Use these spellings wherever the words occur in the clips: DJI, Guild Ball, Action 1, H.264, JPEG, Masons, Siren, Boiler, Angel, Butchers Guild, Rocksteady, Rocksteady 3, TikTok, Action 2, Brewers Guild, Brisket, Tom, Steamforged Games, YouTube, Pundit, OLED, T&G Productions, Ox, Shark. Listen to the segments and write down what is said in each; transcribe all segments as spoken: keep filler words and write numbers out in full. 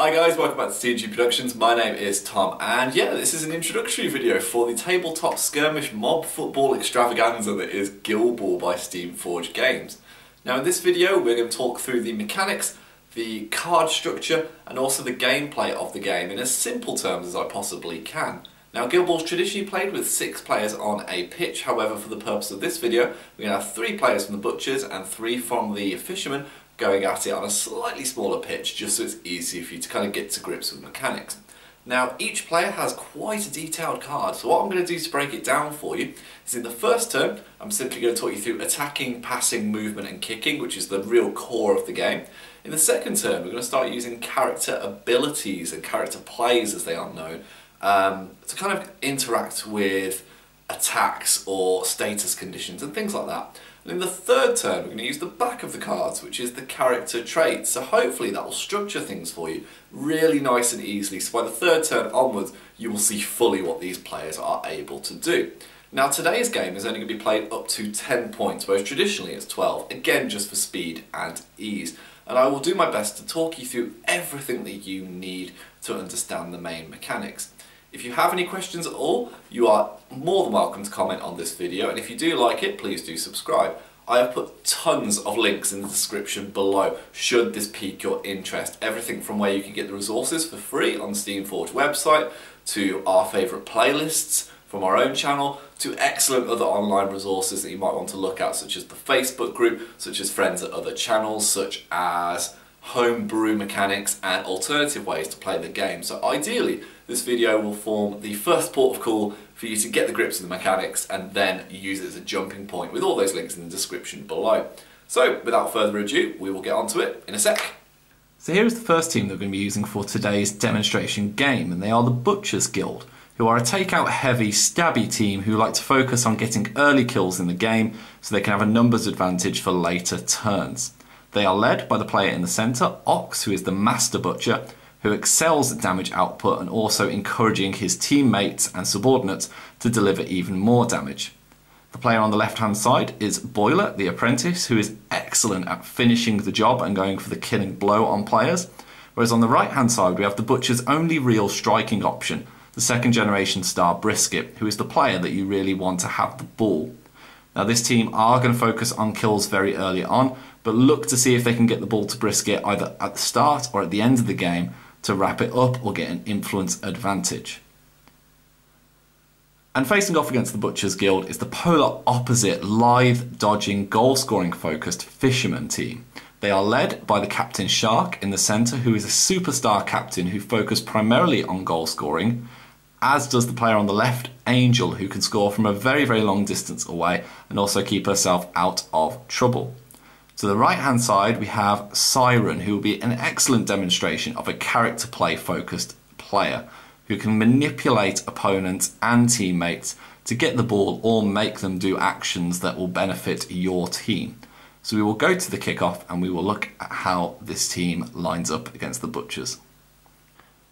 Hi guys, welcome back to T and G Productions. My name is Tom, and yeah, this is an introductory video for the tabletop skirmish mob football extravaganza that is Guild Ball by Steamforged Games. Now in this video we're going to talk through the mechanics, the card structure and also the gameplay of the game in as simple terms as I possibly can. Now Guild Ball's traditionally played with six players on a pitch, however for the purpose of this video we're going to have three players from the Butchers and three from the Fishermen going at it on a slightly smaller pitch, just so it's easier for you to kind of get to grips with mechanics. Now each player has quite a detailed card, so what I'm going to do to break it down for you is in the first turn I'm simply going to talk you through attacking, passing, movement and kicking, which is the real core of the game. In the second turn we're going to start using character abilities and character plays as they are known um, to kind of interact with attacks or status conditions and things like that. And in the third turn we're going to use the back of the cards, which is the character traits, so hopefully that will structure things for you really nice and easily, so by the third turn onwards you will see fully what these players are able to do. Now today's game is only going to be played up to ten points, whereas traditionally it's twelve, again just for speed and ease, and I will do my best to talk you through everything that you need to understand the main mechanics. If you have any questions at all, you are more than welcome to comment on this video, and if you do like it, please do subscribe. I have put tons of links in the description below, should this pique your interest. Everything from where you can get the resources for free on the Steamforged website, to our favourite playlists from our own channel, to excellent other online resources that you might want to look at, such as the Facebook group, such as friends at other channels, such as homebrew mechanics and alternative ways to play the game. So ideally this video will form the first port of call for you to get the grips of the mechanics and then use it as a jumping point, with all those links in the description below. So without further ado, we will get onto it in a sec. So here is the first team that we're going to be using for today's demonstration game, and they are the Butchers Guild, who are a takeout heavy stabby team who like to focus on getting early kills in the game so they can have a numbers advantage for later turns. They are led by the player in the centre, Ox, who is the master butcher, who excels at damage output and also encouraging his teammates and subordinates to deliver even more damage. The player on the left-hand side is Boiler, the apprentice, who is excellent at finishing the job and going for the killing blow on players, whereas on the right-hand side we have the butcher's only real striking option, the second generation star Brisket, who is the player that you really want to have the ball. Now this team are going to focus on kills very early on, but look to see if they can get the ball to Brisket either at the start or at the end of the game to wrap it up or get an influence advantage. And facing off against the Butchers Guild is the polar opposite, lithe, dodging, goal scoring focused Fisherman team. They are led by the captain Shark in the centre, who is a superstar captain who focuses primarily on goal scoring, as does the player on the left, Angel, who can score from a very very long distance away and also keep herself out of trouble. To the right hand side we have Siren, who will be an excellent demonstration of a character play focused player who can manipulate opponents and teammates to get the ball or make them do actions that will benefit your team. So we will go to the kickoff and we will look at how this team lines up against the Butchers.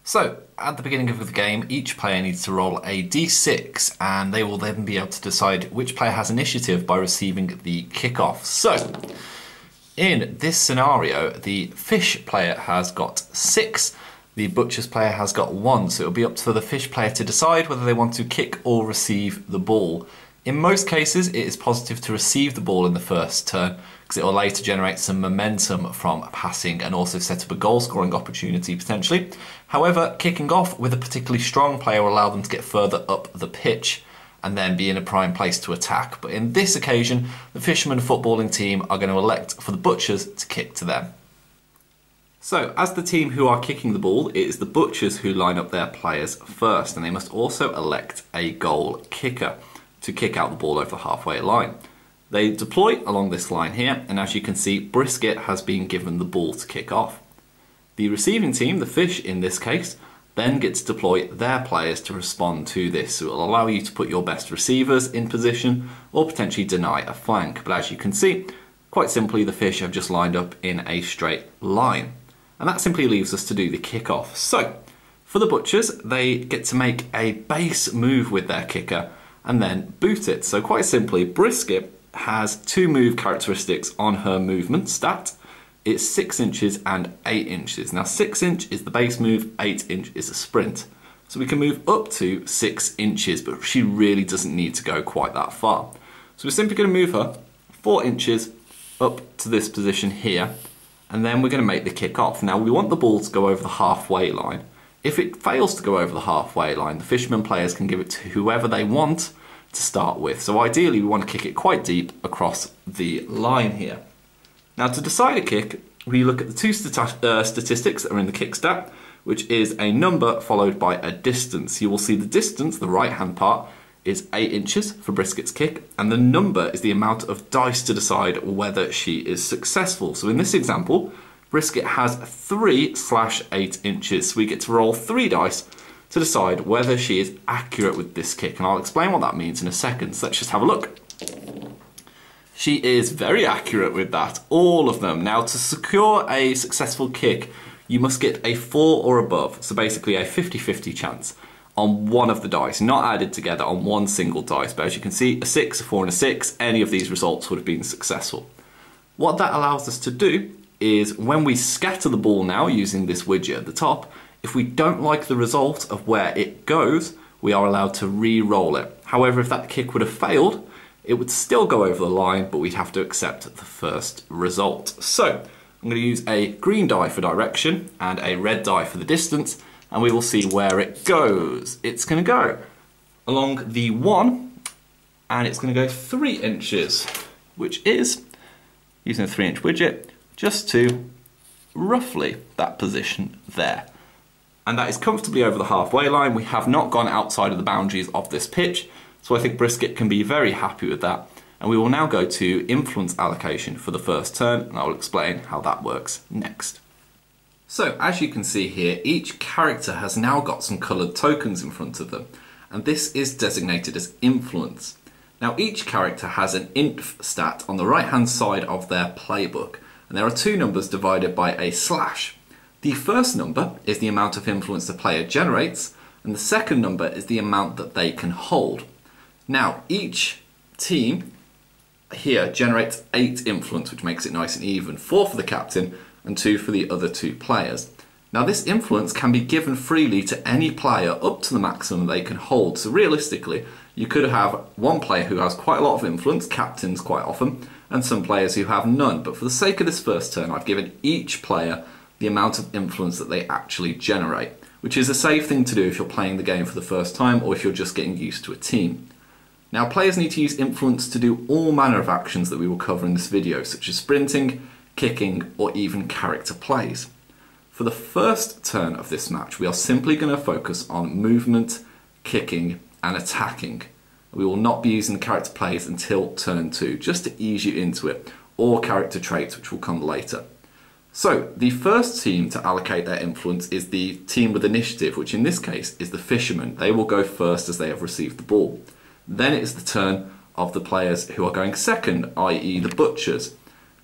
So at the beginning of the game each player needs to roll a d six, and they will then be able to decide which player has initiative by receiving the kickoff. So in this scenario, the fish player has got six, the butcher's player has got one, so it'll be up to the fish player to decide whether they want to kick or receive the ball. In most cases, it is positive to receive the ball in the first turn, because it will later generate some momentum from passing and also set up a goal scoring opportunity potentially. However, kicking off with a particularly strong player will allow them to get further up the pitch and then be in a prime place to attack. But in this occasion, the Fishermen footballing team are going to elect for the Butchers to kick to them. So as the team who are kicking the ball, it is the Butchers who line up their players first, and they must also elect a goal kicker to kick out the ball over the halfway line. They deploy along this line here, and as you can see, Brisket has been given the ball to kick off. The receiving team, the fish in this case, then get to deploy their players to respond to this, so it will allow you to put your best receivers in position or potentially deny a flank. But as you can see, quite simply the fish have just lined up in a straight line, and that simply leaves us to do the kickoff. So for the Butchers, they get to make a base move with their kicker and then boot it. So quite simply, Brisket has two move characteristics on her movement stat, it's six inches and eight inches. Now six inch is the base move, eight inch is a sprint. So we can move up to six inches, but she really doesn't need to go quite that far. So we're simply going to move her four inches up to this position here, and then we're going to make the kick off. Now we want the ball to go over the halfway line. If it fails to go over the halfway line, the fisherman players can give it to whoever they want to start with. So ideally we want to kick it quite deep across the line here. Now to decide a kick, we look at the two stat uh, statistics that are in the kick stat, which is a number followed by a distance. You will see the distance, the right hand part, is eight inches for Brisket's kick, and the number is the amount of dice to decide whether she is successful. So in this example, Brisket has three slash eight inches. So we get to roll three dice to decide whether she is accurate with this kick, and I'll explain what that means in a second. So let's just have a look. She is very accurate with that, all of them. Now to secure a successful kick, you must get a four or above, so basically a fifty fifty chance on one of the dice, not added together on one single dice, but as you can see, a six, a four and a six, any of these results would have been successful. What that allows us to do is when we scatter the ball now using this widget at the top, if we don't like the result of where it goes, we are allowed to re-roll it. However, if that kick would have failed, it would still go over the line, but we'd have to accept the first result. So I'm going to use a green die for direction and a red die for the distance, and we will see where it goes. It's going to go along the one, and it's going to go three inches, which is, using a three inch widget, just to roughly that position there. And that is comfortably over the halfway line. We have not gone outside of the boundaries of this pitch, so I think Brisket can be very happy with that. And we will now go to influence allocation for the first turn, and I will explain how that works next. So as you can see here, each character has now got some coloured tokens in front of them, and this is designated as influence. Now each character has an inf stat on the right hand side of their playbook, and there are two numbers divided by a slash. The first number is the amount of influence the player generates, and the second number is the amount that they can hold. Now each team here generates eight influence, which makes it nice and even, four for the captain and two for the other two players. Now this influence can be given freely to any player up to the maximum they can hold. So realistically, you could have one player who has quite a lot of influence, captains quite often, and some players who have none. But for the sake of this first turn, I've given each player the amount of influence that they actually generate, which is a safe thing to do if you're playing the game for the first time or if you're just getting used to a team. Now players need to use influence to do all manner of actions that we will cover in this video, such as sprinting, kicking or even character plays. For the first turn of this match, we are simply going to focus on movement, kicking and attacking. We will not be using character plays until turn two, just to ease you into it, or character traits which will come later. So the first team to allocate their influence is the team with initiative, which in this case is the fisherman. They will go first as they have received the ball. Then it is the turn of the players who are going second, that is the butchers.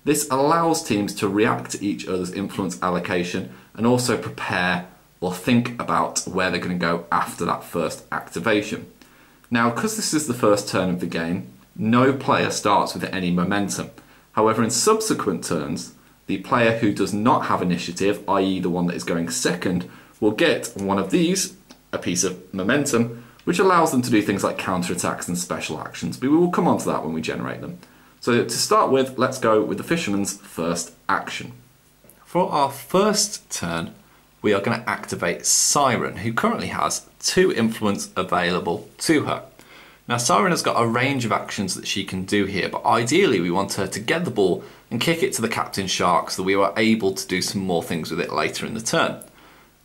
This allows teams to react to each other's influence allocation and also prepare or think about where they're going to go after that first activation. Now, because this is the first turn of the game, no player starts with any momentum. However, in subsequent turns, the player who does not have initiative, that is the one that is going second, will get one of these, a piece of momentum, which allows them to do things like counterattacks and special actions, but we will come on to that when we generate them. So to start with, let's go with the fisherman's first action. For our first turn, we are going to activate Siren, who currently has two influence available to her. Now Siren has got a range of actions that she can do here, but ideally we want her to get the ball and kick it to the captain Shark so that we are able to do some more things with it later in the turn.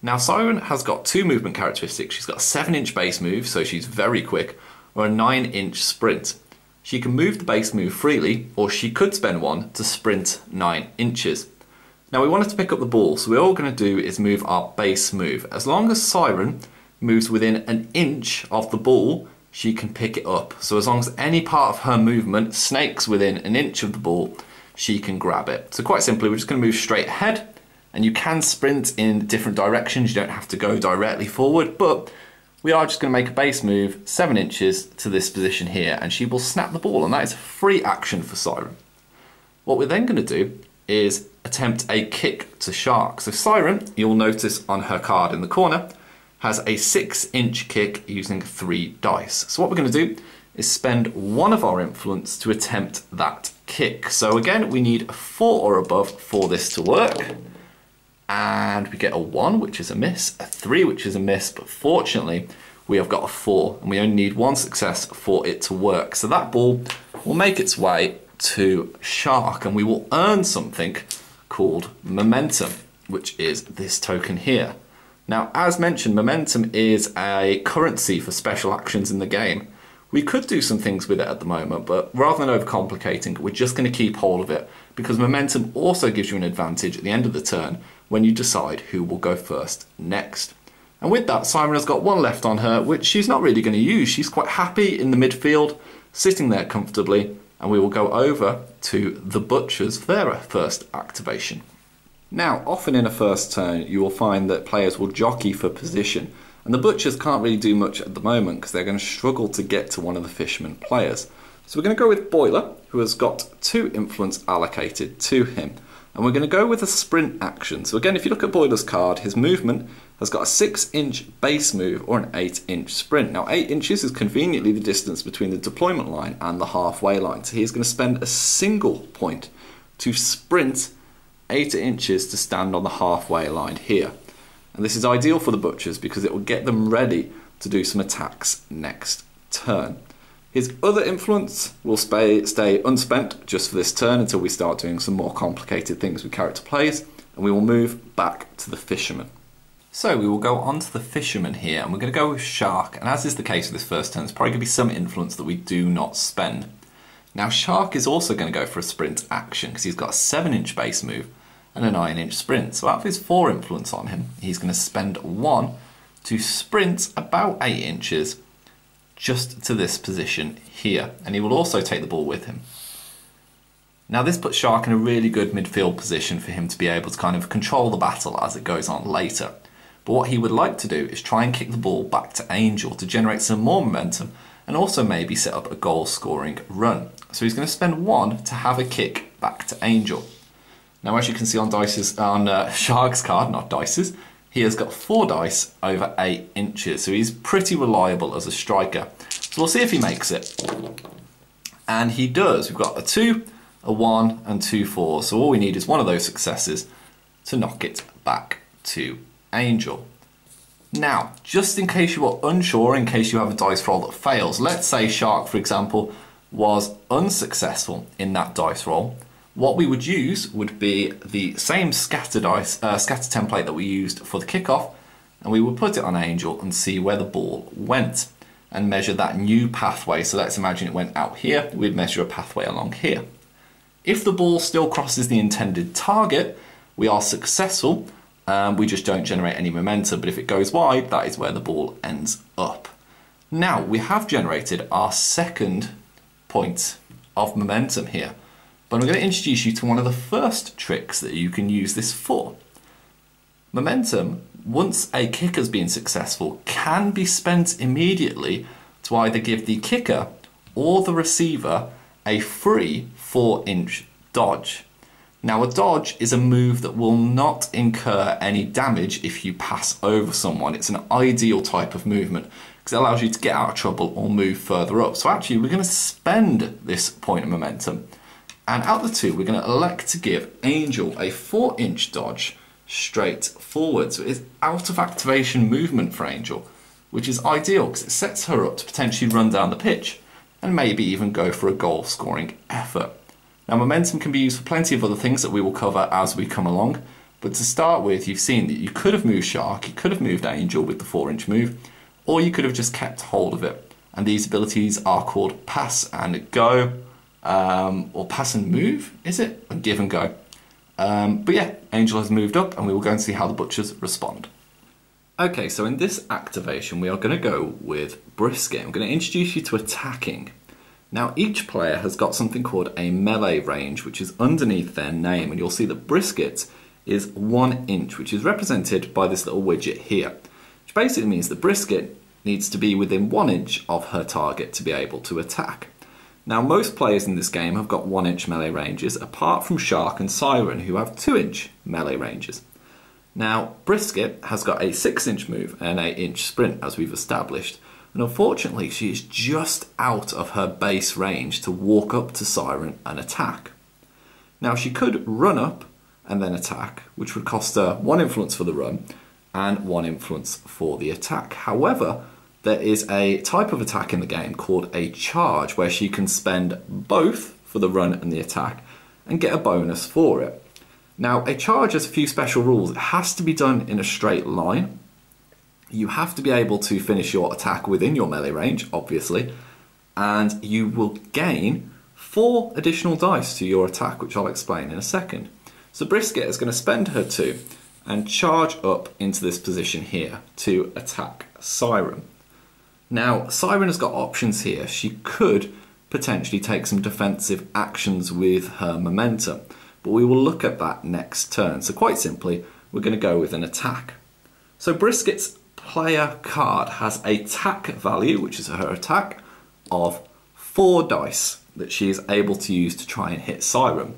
Now Siren has got two movement characteristics. She's got a seven inch base move, so she's very quick, or a nine inch sprint. She can move the base move freely, or she could spend one to sprint nine inches. Now we wanted to pick up the ball, so we're all going to do is move our base move. As long as Siren moves within an inch of the ball, she can pick it up. So as long as any part of her movement snakes within an inch of the ball, she can grab it. So quite simply, we're just going to move straight ahead, and you can sprint in different directions. You don't have to go directly forward, but we are just going to make a base move seven inches to this position here, and she will snap the ball, and that is a free action for Siren. What we're then going to do is attempt a kick to Shark. So Siren, you'll notice on her card in the corner, has a six inch kick using three dice. So what we're going to do is spend one of our influence to attempt that kick. So again, we need a four or above for this to work. And we get a one, which is a miss, a three, which is a miss, but fortunately, we have got a four, and we only need one success for it to work. So that ball will make its way to Shark, and we will earn something called momentum, which is this token here. Now, as mentioned, momentum is a currency for special actions in the game. We could do some things with it at the moment, but rather than overcomplicating, we're just going to keep hold of it, because momentum also gives you an advantage at the end of the turn when you decide who will go first next. And with that, Siren has got one left on her, which she's not really going to use. She's quite happy in the midfield, sitting there comfortably, and we will go over to the Butchers for their first activation. Now, often in a first turn, you will find that players will jockey for position, and the Butchers can't really do much at the moment because they're going to struggle to get to one of the Fisherman players. So we're going to go with Boiler, who has got two influence allocated to him. And we're going to go with a sprint action. So again, if you look at Boiler's card, his movement has got a six inch base move or an eight inch sprint. Now eight inches is conveniently the distance between the deployment line and the halfway line. So he's going to spend a single point to sprint eight inches to stand on the halfway line here. And this is ideal for the Butchers because it will get them ready to do some attacks next turn. His other influence will stay unspent just for this turn until we start doing some more complicated things with character plays, and we will move back to the Fisherman. So we will go on to the Fisherman here, and we're going to go with Shark, and as is the case with this first turn, there's probably going to be some influence that we do not spend. Now Shark is also going to go for a sprint action because he's got a seven inch base move and a nine inch sprint, so out of his four influence on him, he's going to spend one to sprint about eight inches just to this position here, and he will also take the ball with him. Now this puts Shark in a really good midfield position for him to be able to kind of control the battle as it goes on later. But what he would like to do is try and kick the ball back to Angel to generate some more momentum and also maybe set up a goal scoring run. So he's going to spend one to have a kick back to Angel. Now as you can see on Dice's, on uh, Shark's card, not Dice's, he has got four dice over eight inches, so he's pretty reliable as a striker. So we'll see if he makes it. And he does. We've got a two, a one, and two fours. So all we need is one of those successes to knock it back to Angel. Now, just in case you are unsure, in case you have a dice roll that fails, let's say Shark, for example, was unsuccessful in that dice roll. What we would use would be the same scatter dice, uh, scatter template that we used for the kickoff, and we would put it on Angel and see where the ball went and measure that new pathway. So let's imagine it went out here, we'd measure a pathway along here. If the ball still crosses the intended target, we are successful, um, we just don't generate any momentum, but if it goes wide, that is where the ball ends up. Now, we have generated our second point of momentum here. But I'm going to introduce you to one of the first tricks that you can use this for. Momentum, once a kick has been successful, can be spent immediately to either give the kicker or the receiver a free four inch dodge. Now a dodge is a move that will not incur any damage if you pass over someone. It's an ideal type of movement because it allows you to get out of trouble or move further up. So actually we're going to spend this point of momentum. And out of the two, we're going to elect to give Angel a four inch dodge straight forward. So it's out of activation movement for Angel, which is ideal because it sets her up to potentially run down the pitch and maybe even go for a goal scoring effort. Now momentum can be used for plenty of other things that we will cover as we come along. But to start with, you've seen that you could have moved Shark, you could have moved Angel with the four inch move, or you could have just kept hold of it. And these abilities are called Pass and Go. Um, or pass and move, is it? Or give and go. Um, but yeah, Angel has moved up and we will go and see how the Butchers respond. Okay, so in this activation we are going to go with Brisket. I'm going to introduce you to attacking. Now each player has got something called a melee range, which is underneath their name, and you'll see that Brisket is one inch, which is represented by this little widget here, which basically means that Brisket needs to be within one inch of her target to be able to attack. Now, most players in this game have got one inch melee ranges, apart from Shark and Siren, who have two inch melee ranges. Now, Brisket has got a six inch move and an eight inch sprint, as we've established, and unfortunately she is just out of her base range to walk up to Siren and attack. Now, she could run up and then attack, which would cost her one influence for the run and one influence for the attack. However, there is a type of attack in the game called a charge, where she can spend both for the run and the attack and get a bonus for it. Now, a charge has a few special rules. It has to be done in a straight line. You have to be able to finish your attack within your melee range, obviously, and you will gain four additional dice to your attack, which I'll explain in a second. So Brisket is going to spend her two and charge up into this position here to attack Siren. Now, Siren has got options here. She could potentially take some defensive actions with her momentum, but we will look at that next turn. So quite simply, we're going to go with an attack. So Brisket's player card has a attack value, which is her attack, of four dice that she is able to use to try and hit Siren.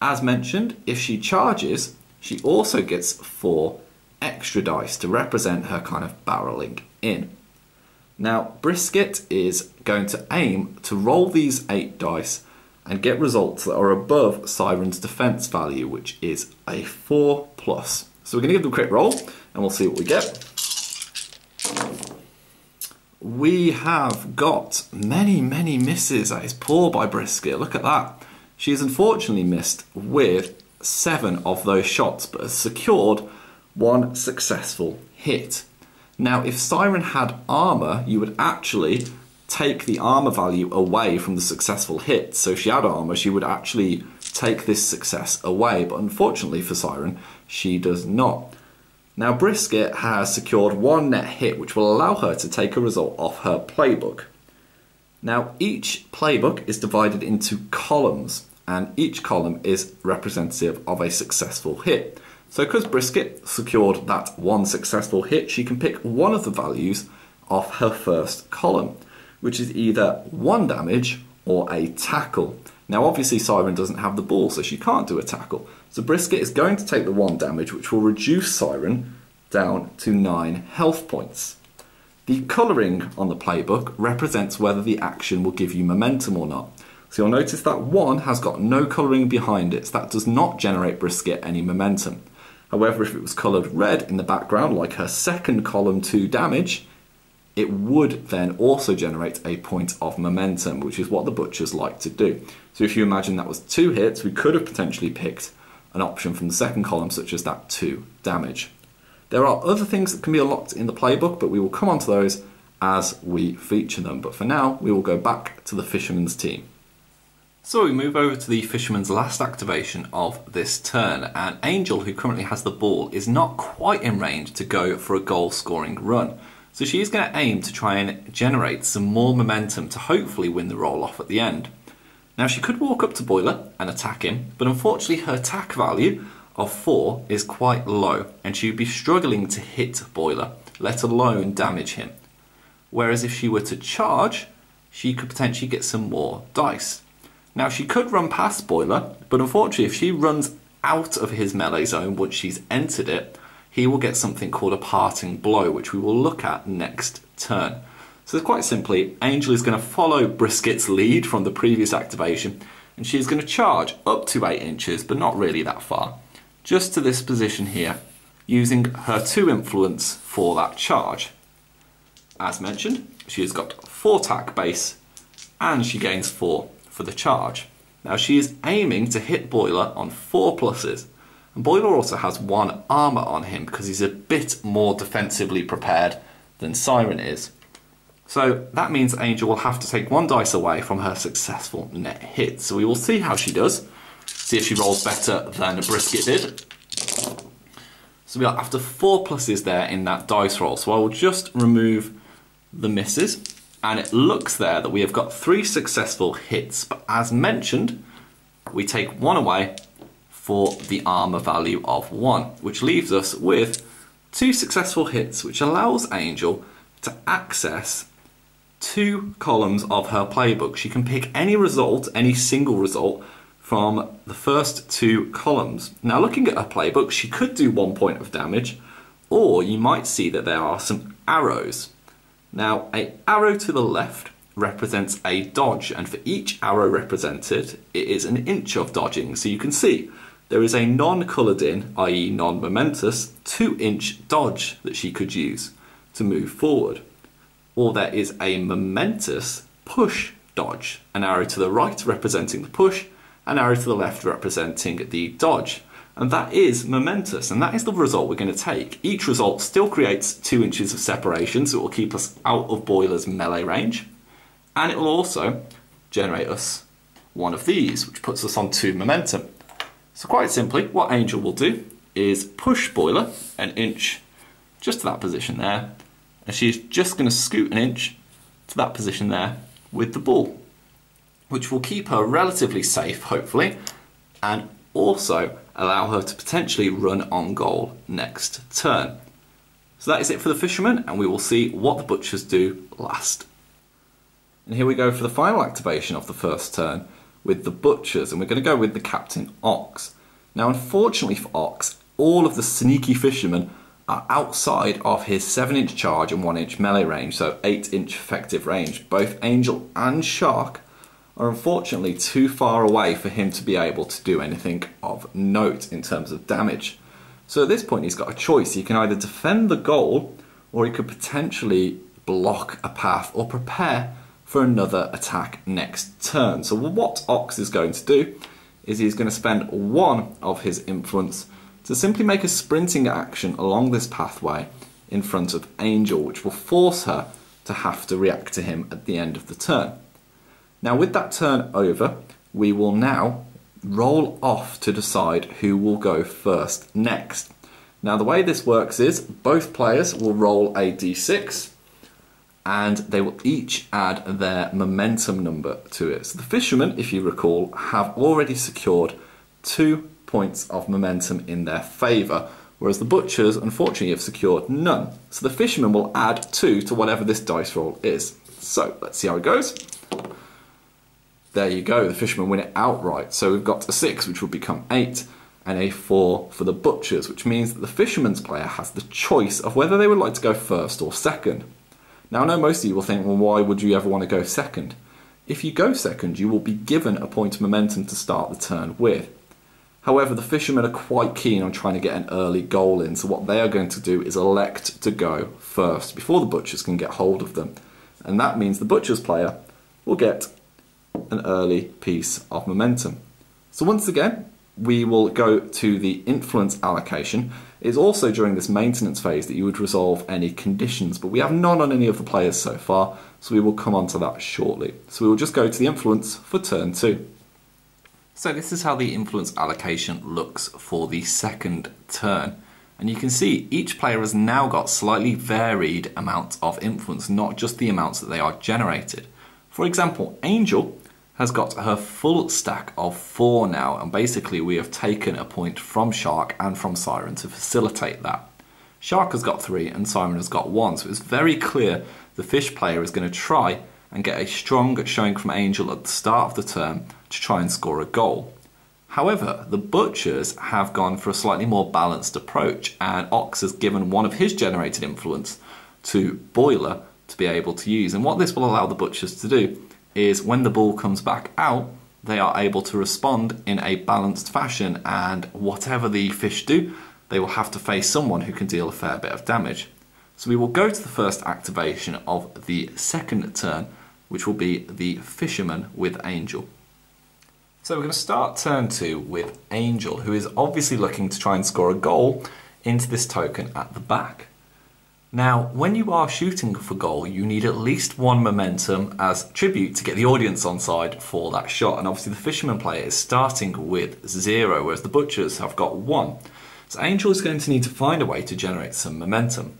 As mentioned, if she charges, she also gets four extra dice to represent her kind of barreling in. Now, Brisket is going to aim to roll these eight dice and get results that are above Siren's defense value, which is a four plus. So we're gonna give them a quick roll and we'll see what we get. We have got many, many misses. That is poor by Brisket, look at that. She has unfortunately missed with seven of those shots, but has secured one successful hit. Now, if Siren had armor, you would actually take the armor value away from the successful hit. So if she had armor, she would actually take this success away. But unfortunately for Siren, she does not. Now, Brisket has secured one net hit, which will allow her to take a result off her playbook. Now, each playbook is divided into columns, and each column is representative of a successful hit. So because Brisket secured that one successful hit, she can pick one of the values off her first column, which is either one damage or a tackle. Now, obviously Siren doesn't have the ball, so she can't do a tackle. So Brisket is going to take the one damage, which will reduce Siren down to nine health points. The colouring on the playbook represents whether the action will give you momentum or not. So you'll notice that one has got no colouring behind it, so that does not generate Brisket any momentum. However, if it was coloured red in the background, like her second column two damage, it would then also generate a point of momentum, which is what the Butchers like to do. So if you imagine that was two hits, we could have potentially picked an option from the second column, such as that two damage. There are other things that can be unlocked in the playbook, but we will come on to those as we feature them. But for now, we will go back to the Fisherman's team. So we move over to the Fisherman's last activation of this turn, and Angel, who currently has the ball, is not quite in range to go for a goal scoring run. So she is going to aim to try and generate some more momentum to hopefully win the roll off at the end. Now, she could walk up to Boiler and attack him, but unfortunately her attack value of four is quite low, and she would be struggling to hit Boiler, let alone damage him. Whereas if she were to charge, she could potentially get some more dice. Now, she could run past Boiler, but unfortunately if she runs out of his melee zone once she's entered it, he will get something called a parting blow, which we will look at next turn. So quite simply, Angel is going to follow Brisket's lead from the previous activation, and she's going to charge up to eight inches, but not really that far, just to this position here, using her two influence for that charge. As mentioned, she has got four attack base, and she gains four for the charge. Now, she is aiming to hit Boiler on four pluses, and Boiler also has one armor on him because he's a bit more defensively prepared than Siren is. So that means Angel will have to take one dice away from her successful net hit. So we will see how she does, see if she rolls better than a Brisket did. So we are after four pluses there in that dice roll, so I will just remove the misses. And it looks there that we have got three successful hits, but as mentioned, we take one away for the armor value of one, which leaves us with two successful hits, which allows Angel to access two columns of her playbook. She can pick any result, any single result, from the first two columns. Now, looking at her playbook, she could do one point of damage, or you might see that there are some arrows. Now, an arrow to the left represents a dodge, and for each arrow represented, it is an inch of dodging. So you can see there is a non-coloured in, that is non-momentous, two-inch dodge that she could use to move forward. Or there is a momentous push dodge, an arrow to the right representing the push, an arrow to the left representing the dodge. And that is momentous, and that is the result we're going to take. Each result still creates two inches of separation, so it will keep us out of Boiler's melee range. And it will also generate us one of these, which puts us on two momentum. So quite simply, what Angel will do is push Boiler an inch just to that position there, and she's just going to scoot an inch to that position there with the ball, which will keep her relatively safe, hopefully, and also allow her to potentially run on goal next turn. So that is it for the Fisherman, and we will see what the Butchers do last. And here we go for the final activation of the first turn with the Butchers, and we're going to go with the Captain Ox. Now, unfortunately for Ox, all of the sneaky fishermen are outside of his seven inch charge and one inch melee range, so eight inch effective range. Both Angel and Shark are unfortunately too far away for him to be able to do anything of note in terms of damage. So at this point he's got a choice. He can either defend the goal, or he could potentially block a path or prepare for another attack next turn. So what Ox is going to do is he's going to spend one of his influence to simply make a sprinting action along this pathway in front of Angel, which will force her to have to react to him at the end of the turn. Now, with that turn over, we will now roll off to decide who will go first next. Now, the way this works is both players will roll a d six, and they will each add their momentum number to it. So the Fishermen, if you recall, have already secured two points of momentum in their favour, whereas the Butchers, unfortunately, have secured none. So the Fishermen will add two to whatever this dice roll is. So let's see how it goes. There you go, the Fishermen win it outright. So we've got a six, which will become eight, and a four for the Butchers, which means that the Fisherman's player has the choice of whether they would like to go first or second. Now, I know most of you will think, well, why would you ever want to go second? If you go second, you will be given a point of momentum to start the turn with. However, the Fishermen are quite keen on trying to get an early goal in, so what they are going to do is elect to go first before the Butchers can get hold of them. And that means the Butchers player will get an early piece of momentum. So once again, we will go to the influence allocation. It's also during this maintenance phase that you would resolve any conditions, but we have none on any of the players so far, so we will come on to that shortly. So we will just go to the influence for turn two. So this is how the influence allocation looks for the second turn. And you can see each player has now got slightly varied amounts of influence, not just the amounts that they are generated. For example, Angel has got her full stack of four now, and basically we have taken a point from Shark and from Siren to facilitate that. Shark has got three and Siren has got one, so it's very clear the Fish player is going to try and get a strong showing from Angel at the start of the turn to try and score a goal. However, the Butchers have gone for a slightly more balanced approach, and Ox has given one of his generated influence to Boiler to be able to use. And what this will allow the Butchers to do is when the ball comes back out, they are able to respond in a balanced fashion, and whatever the Fish do, they will have to face someone who can deal a fair bit of damage. So we will go to the first activation of the second turn, which will be the Fisherman with Angel. So we're going to start turn two with Angel, who is obviously looking to try and score a goal into this token at the back. Now, when you are shooting for goal, you need at least one momentum as tribute to get the audience on side for that shot. And obviously the Fisherman player is starting with zero, whereas the Butchers have got one. So Angel is going to need to find a way to generate some momentum.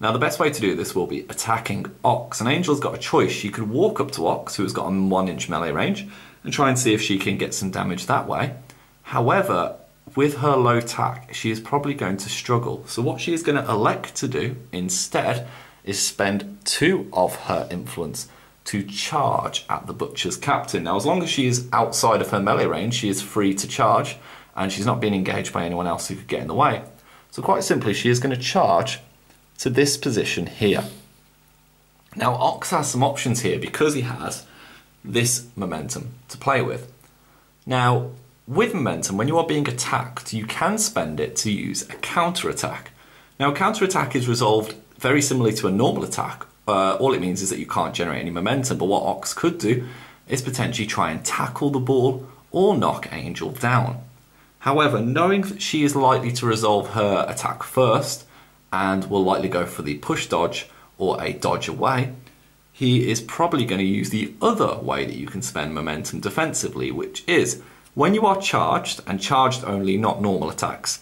Now, the best way to do this will be attacking Ox. And Angel's got a choice. She could walk up to Ox, who has got a one inch melee range, and try and see if she can get some damage that way. However, with her low tack, she is probably going to struggle. So what she is going to elect to do instead is spend two of her influence to charge at the Butcher's Captain. Now, as long as she is outside of her melee range, she is free to charge, and she's not being engaged by anyone else who could get in the way. So quite simply, she is going to charge to this position here. Now, Ox has some options here because he has this momentum to play with. Now, with momentum, when you are being attacked, you can spend it to use a counter-attack. Now, a counter-attack is resolved very similarly to a normal attack. Uh, all it means is that you can't generate any momentum, but what Ox could do is potentially try and tackle the ball or knock Angel down. However, knowing that she is likely to resolve her attack first and will likely go for the push dodge or a dodge away, he is probably going to use the other way that you can spend momentum defensively, which is when you are charged, and charged only, not normal attacks,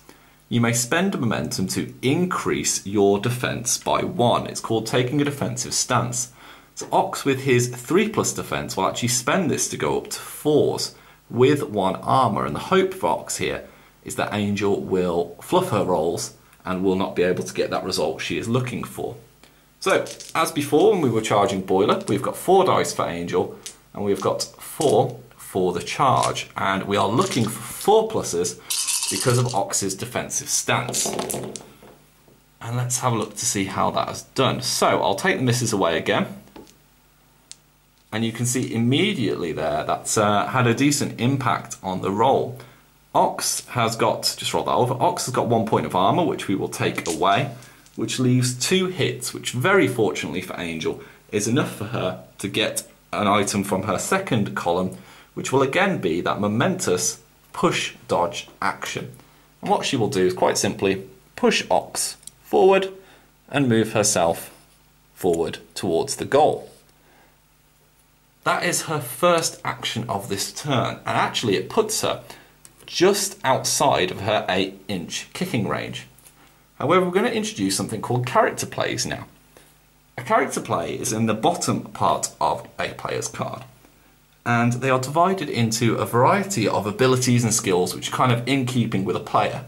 you may spend momentum to increase your defense by one. It's called taking a defensive stance. So Ox with his three plus defense will actually spend this to go up to fours with one armor. And the hope for Ox here is that Angel will fluff her rolls and will not be able to get that result she is looking for. So as before, when we were charging Boiler, we've got four dice for Angel and we've got four for the charge. And we are looking for four pluses because of Ox's defensive stance. And let's have a look to see how that has done. So I'll take the misses away again. And you can see immediately there that's uh, had a decent impact on the roll. Ox has got, just roll that over, Ox has got one point of armor, which we will take away, which leaves two hits, which very fortunately for Angel is enough for her to get an item from her second column, which will again be that momentous push dodge action. And what she will do is quite simply push Ox forward and move herself forward towards the goal. That is her first action of this turn, and actually it puts her just outside of her eight inch kicking range. However, we're going to introduce something called character plays now. A character play is in the bottom part of a player's card, and they are divided into a variety of abilities and skills which are kind of in keeping with a player.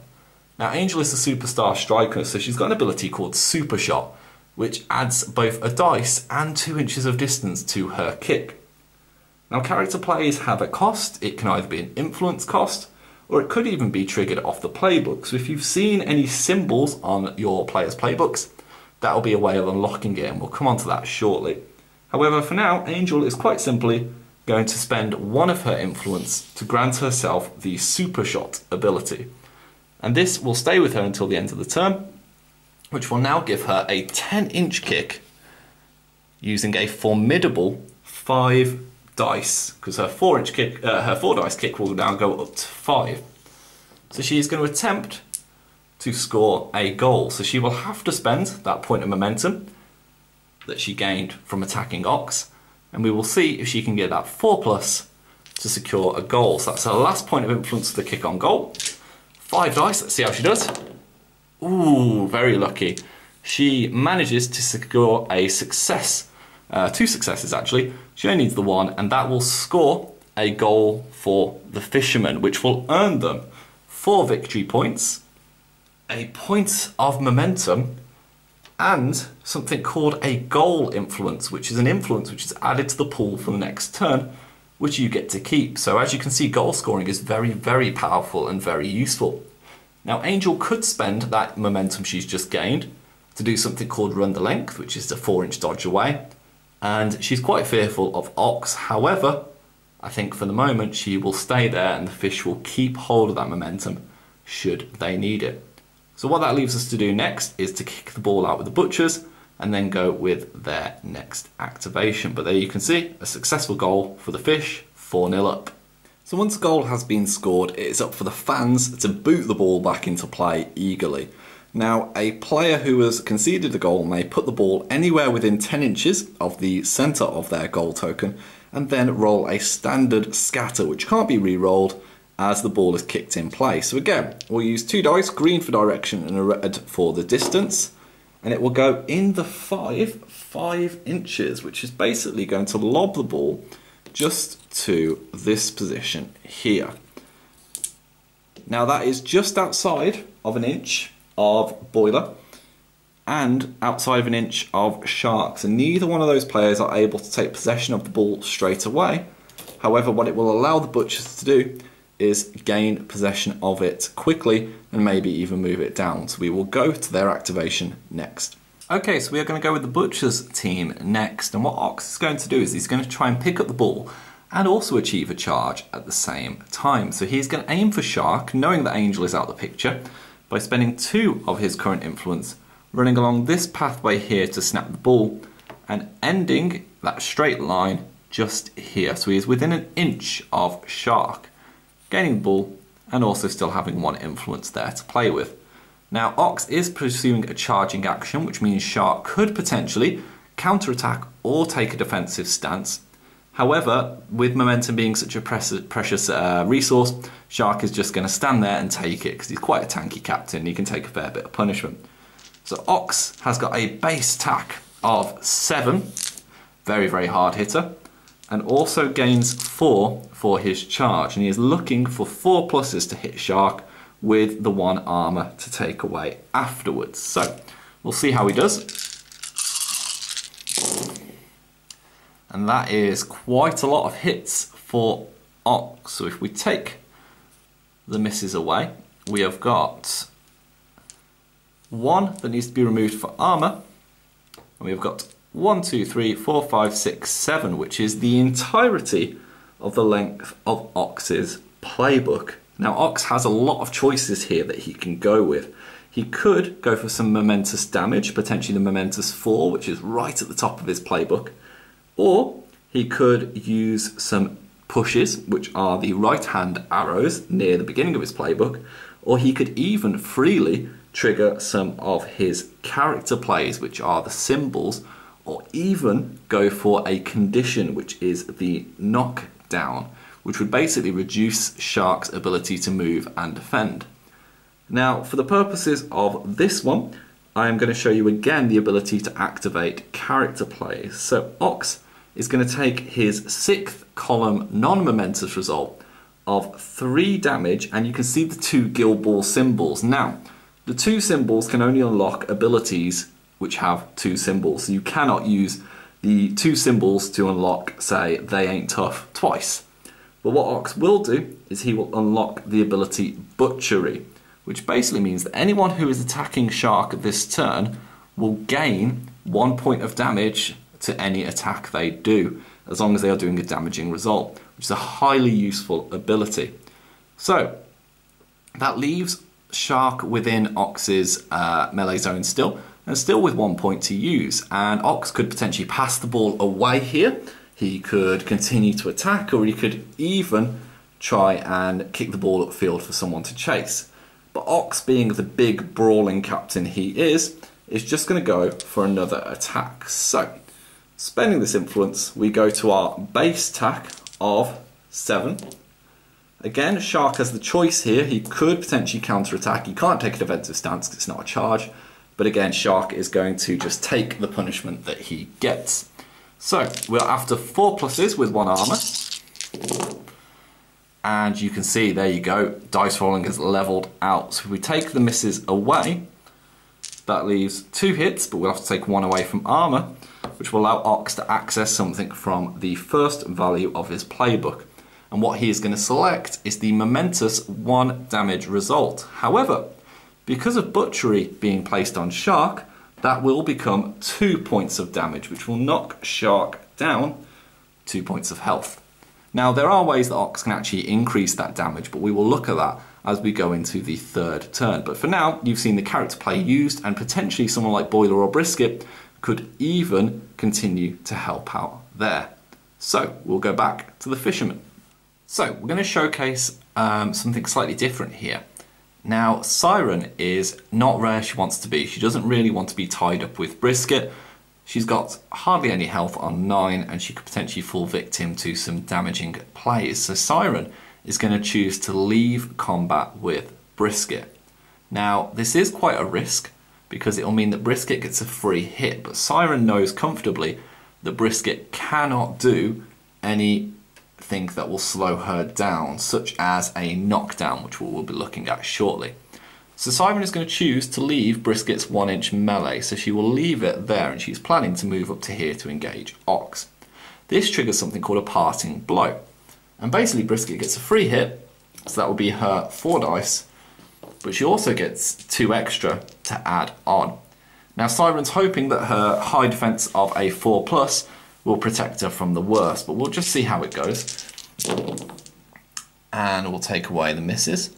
Now, Angel is a superstar striker, so she's got an ability called Super Shot, which adds both a dice and two inches of distance to her kick. Now, character plays have a cost. It can either be an influence cost, or it could even be triggered off the playbook. So if you've seen any symbols on your players' playbooks, that'll be a way of unlocking it, and we'll come on to that shortly. However, for now, Angel is quite simply going to spend one of her influence to grant herself the Super Shot ability. And this will stay with her until the end of the turn, which will now give her a ten inch kick using a formidable five dice, because her four inch kick, uh, her four dice kick will now go up to five. So she is going to attempt to score a goal. So she will have to spend that point of momentum that she gained from attacking Ox, and we will see if she can get that four plus to secure a goal. So that's her last point of influence for the kick on goal. Five dice, let's see how she does. Ooh, very lucky. She manages to secure a success, uh, two successes actually. She only needs the one, and that will score a goal for the fisherman, which will earn them four victory points, a point of momentum, and something called a goal influence, which is an influence which is added to the pool for the next turn, which you get to keep. So as you can see, goal scoring is very, very powerful and very useful. Now, Angel could spend that momentum she's just gained to do something called Run the Length, which is the four inch dodge away, and she's quite fearful of Ox. However, I think for the moment she will stay there, and the fish will keep hold of that momentum should they need it. So what that leaves us to do next is to kick the ball out with the Butchers and then go with their next activation. But there you can see a successful goal for the fish, four nil up. So once a goal has been scored, it is up for the fans to boot the ball back into play eagerly. Now, a player who has conceded a goal may put the ball anywhere within ten inches of the centre of their goal token and then roll a standard scatter, which can't be re-rolled as the ball is kicked in play. So again, we'll use two dice, green for direction and a red for the distance, and it will go in the five, five inches, which is basically going to lob the ball just to this position here. Now that is just outside of an inch of Boiler, and outside of an inch of Sharks, and neither one of those players are able to take possession of the ball straight away. However, what it will allow the Butchers to do is gain possession of it quickly and maybe even move it down. So we will go to their activation next. Okay, so we are going to go with the Butchers team next, and what Ox is going to do is he's going to try and pick up the ball and also achieve a charge at the same time. So he's going to aim for Shark, knowing that Angel is out of the picture, by spending two of his current influence running along this pathway here to snap the ball and ending that straight line just here. So he is within an inch of Shark, gaining the ball and also still having one influence there to play with. Now Ox is pursuing a charging action, which means Shark could potentially counterattack or take a defensive stance. However, with momentum being such a precious uh, resource, Shark is just going to stand there and take it because he's quite a tanky captain. He can take a fair bit of punishment. So Ox has got a base tack of seven, very, very hard hitter, and also gains four for his charge. And he is looking for four pluses to hit Shark with the one armor to take away afterwards. So we'll see how he does. And that is quite a lot of hits for Ox. So if we take the misses away, we have got one that needs to be removed for armor. And we've got one, two, three, four, five, six, seven, which is the entirety of the length of Ox's playbook. Now Ox has a lot of choices here that he can go with. He could go for some momentous damage, potentially the momentous four, which is right at the top of his playbook. Or he could use some pushes, which are the right-hand arrows near the beginning of his playbook, or he could even freely trigger some of his character plays, which are the symbols, or even go for a condition, which is the knockdown, which would basically reduce Shark's ability to move and defend. Now, for the purposes of this one, I am going to show you again the ability to activate character plays. So Ox is going to take his sixth column non-momentous result of three damage, and you can see the two Guild Ball symbols. Now, the two symbols can only unlock abilities which have two symbols, so you cannot use the two symbols to unlock, say, They Ain't Tough twice. But what Ox will do is he will unlock the ability Butchery, which basically means that anyone who is attacking Shark this turn will gain one point of damage to any attack they do, as long as they are doing a damaging result, which is a highly useful ability. So that leaves Shark within Ox's uh, melee zone still, and still with one point to use, and Ox could potentially pass the ball away here. He could continue to attack, or he could even try and kick the ball upfield for someone to chase. But Ox, being the big brawling captain he is, is just going to go for another attack. So, spending this influence, we go to our base tack of seven. Again, Shark has the choice here. He could potentially counter-attack. He can't take a defensive stance because it's not a charge. But again, Shark is going to just take the punishment that he gets. So, we're after four pluses with one armor. And you can see, there you go, dice rolling is leveled out. So if we take the misses away, that leaves two hits, but we'll have to take one away from armor, which will allow Ox to access something from the first value of his playbook. And what he is going to select is the momentous one damage result. However, because of Butchery being placed on Shark, that will become two points of damage, which will knock Shark down two points of health. Now, there are ways that Ox can actually increase that damage, but we will look at that as we go into the third turn. But for now, you've seen the character play used, and potentially someone like Boiler or Brisket could even continue to help out there. So, we'll go back to the Fisherman. So, we're going to showcase um, something slightly different here. Now, Siren is not where she wants to be. She doesn't really want to be tied up with Brisket. She's got hardly any health on nine, and she could potentially fall victim to some damaging plays. So Siren is going to choose to leave combat with Brisket. Now, this is quite a risk, because it will mean that Brisket gets a free hit, but Siren knows comfortably that Brisket cannot do anything that will slow her down, such as a knockdown, which we'll be looking at shortly. So Siren is going to choose to leave Brisket's one inch melee, so she will leave it there, and she's planning to move up to here to engage Ox. This triggers something called a parting blow, and basically Brisket gets a free hit, so that will be her four dice, but she also gets two extra to add on. Now Siren's hoping that her high defense of a four plus will protect her from the worst, but we'll just see how it goes. And we'll take away the misses.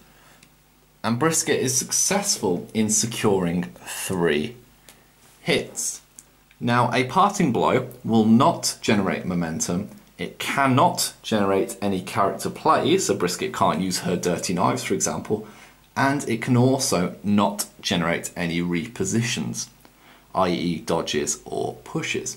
And Brisket is successful in securing three hits. Now, a parting blow will not generate momentum. It cannot generate any character play, so Brisket can't use her dirty knives, for example, and it can also not generate any repositions, that is dodges or pushes.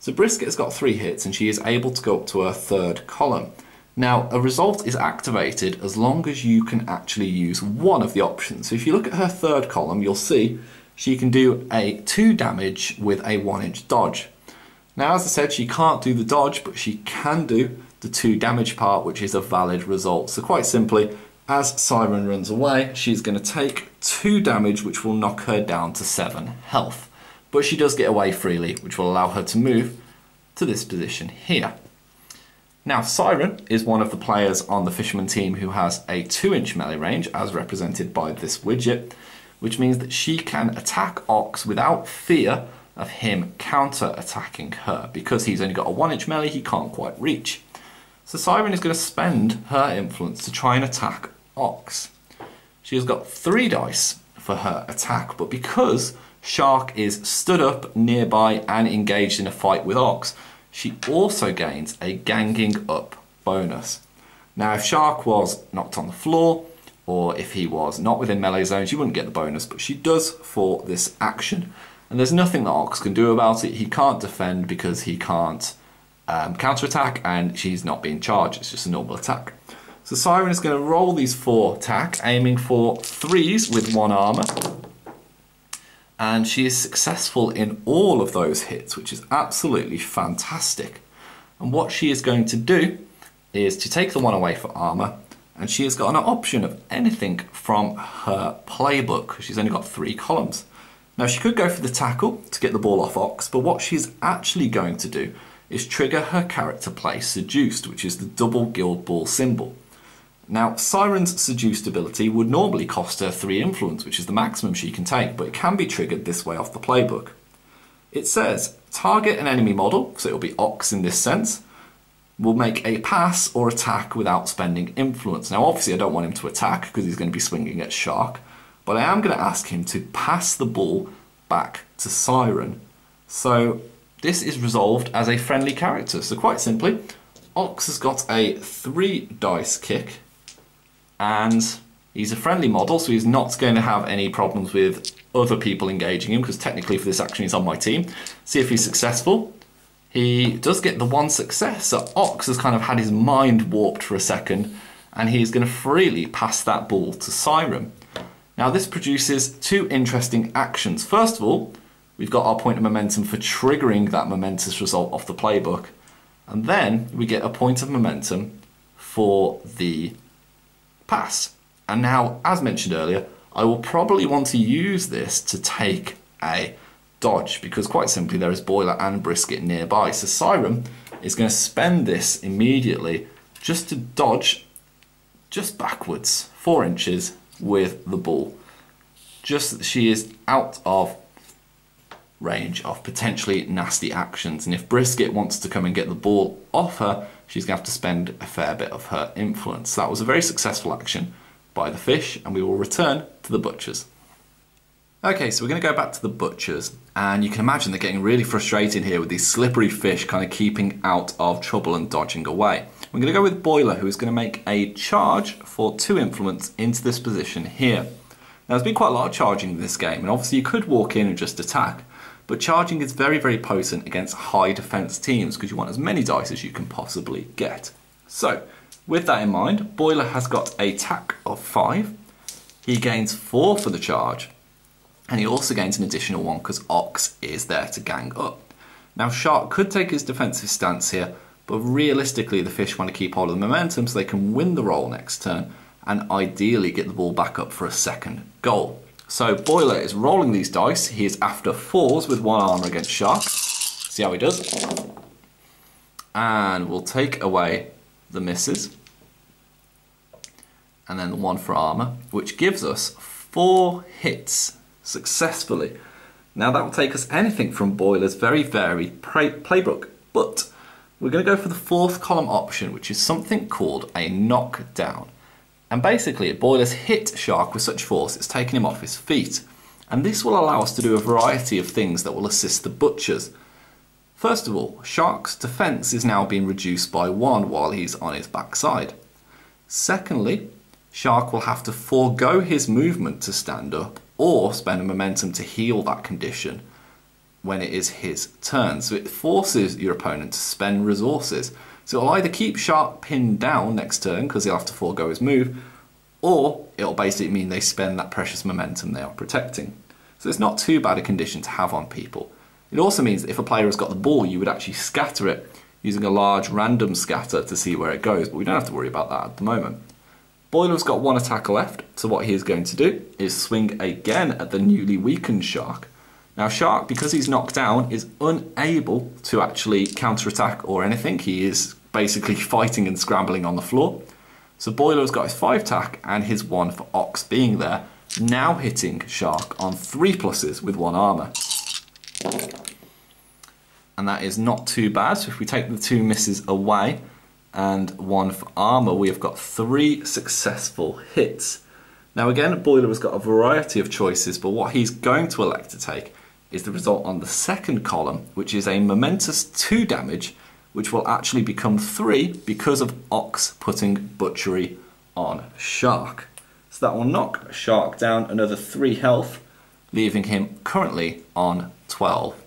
So Brisket's got three hits, and she is able to go up to her third column. Now, a result is activated as long as you can actually use one of the options. So if you look at her third column, you'll see she can do a two damage with a one inch dodge. Now, as I said, she can't do the dodge, but she can do the two damage part, which is a valid result. So quite simply, as Siren runs away, she's going to take two damage, which will knock her down to seven health. But she does get away freely, which will allow her to move to this position here. Now, Siren is one of the players on the Fisherman team who has a two inch melee range, as represented by this widget, which means that she can attack Ox without fear of him counter-attacking her. Because he's only got a one inch melee, he can't quite reach. So Siren is going to spend her influence to try and attack Ox. She has got three dice for her attack, but because Shark is stood up nearby and engaged in a fight with Ox, she also gains a ganging up bonus. Now, if Shark was knocked on the floor, or if he was not within melee zone, she wouldn't get the bonus, but she does for this action. And there's nothing that Ox can do about it. He can't defend because he can't um, counterattack, and she's not being charged. It's just a normal attack. So Siren is going to roll these four attack, aiming for threes with one armor. And she is successful in all of those hits, which is absolutely fantastic. And what she is going to do is to take the one away for armor, and she has got an option of anything from her playbook. She's only got three columns. Now, she could go for the tackle to get the ball off Ox, but what she's actually going to do is trigger her character play Seduced, which is the double Guild Ball symbol. Now, Siren's Seduced ability would normally cost her three influence, which is the maximum she can take, but it can be triggered this way off the playbook. It says, target an enemy model, so it'll be Ox in this sense, will make a pass or attack without spending influence. Now, obviously I don't want him to attack because he's going to be swinging at Shark, but I am going to ask him to pass the ball back to Siren. So this is resolved as a friendly character. So quite simply, Ox has got a three dice kick, and he's a friendly model, so he's not going to have any problems with other people engaging him, because technically for this action he's on my team. See if he's successful. He does get the one success, so Ox has kind of had his mind warped for a second, and he's going to freely pass that ball to Siren. Now this produces two interesting actions. First of all, we've got our point of momentum for triggering that momentous result off the playbook, and then we get a point of momentum for the pass. And now, as mentioned earlier, I will probably want to use this to take a dodge, because quite simply there is Boiler and Brisket nearby, so Siren is going to spend this immediately just to dodge just backwards four inches with the ball, just that she is out of range of potentially nasty actions. And if Brisket wants to come and get the ball off her, she's going to have to spend a fair bit of her influence. That was a very successful action by the fish, and we will return to the butchers. Okay, so we're going to go back to the butchers, and you can imagine they're getting really frustrated here with these slippery fish kind of keeping out of trouble and dodging away. We're going to go with Boiler, who is going to make a charge for two influence into this position here. Now, there's been quite a lot of charging in this game, and obviously you could walk in and just attack, but charging is very, very potent against high defense teams because you want as many dice as you can possibly get. So, with that in mind, Boiler has got a tack of five. He gains four for the charge, and he also gains an additional one because Ox is there to gang up. Now, Shark could take his defensive stance here, but realistically, the fish want to keep hold of the momentum so they can win the roll next turn and ideally get the ball back up for a second goal. So Boiler is rolling these dice. He is after fours with one armor against Shark. See how he does. And we'll take away the misses. And then the one for armor, which gives us four hits successfully. Now that will take us anything from Boiler's very varied playbook, but we're going to go for the fourth column option, which is something called a knockdown. And basically, Boiler's hit Shark with such force, it's taken him off his feet. And this will allow us to do a variety of things that will assist the Butchers. First of all, Shark's defense is now being reduced by one while he's on his backside. Secondly, Shark will have to forego his movement to stand up or spend a momentum to heal that condition when it is his turn. So it forces your opponent to spend resources. So it'll either keep Shark pinned down next turn because he'll have to forego his move, or it'll basically mean they spend that precious momentum they are protecting. So it's not too bad a condition to have on people. It also means that if a player has got the ball, you would actually scatter it using a large random scatter to see where it goes, but we don't have to worry about that at the moment. Boiler's got one attack left, so what he is going to do is swing again at the newly weakened Shark. Now Shark, because he's knocked down, is unable to actually counterattack or anything. He is basically fighting and scrambling on the floor. So Boiler's got his five attack and his one for Ox being there, now hitting Shark on three pluses with one armor. And that is not too bad, so if we take the two misses away, and one for armor, we have got three successful hits. Now again, Boiler has got a variety of choices, but what he's going to elect to take is the result on the second column, which is a momentous two damage, which will actually become three because of Ox putting Butchery on Shark. So that will knock Shark down another three health, leaving him currently on twelve.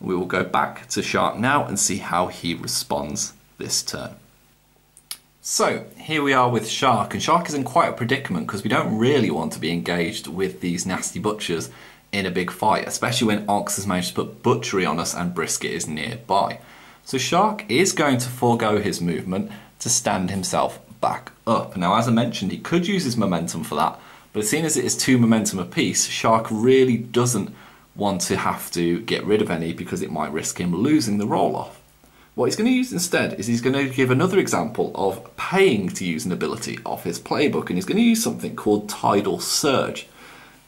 We will go back to Shark now and see how he responds this turn. So here we are with Shark, and Shark is in quite a predicament because we don't really want to be engaged with these nasty Butchers in a big fight, especially when Ox has managed to put Butchery on us and Brisket is nearby. So Shark is going to forego his movement to stand himself back up. Now, as I mentioned, he could use his momentum for that, but seeing as it is two momentum apiece, Shark really doesn't want to have to get rid of any because it might risk him losing the roll off. What he's going to use instead is he's going to give another example of paying to use an ability off his playbook, and he's going to use something called Tidal Surge.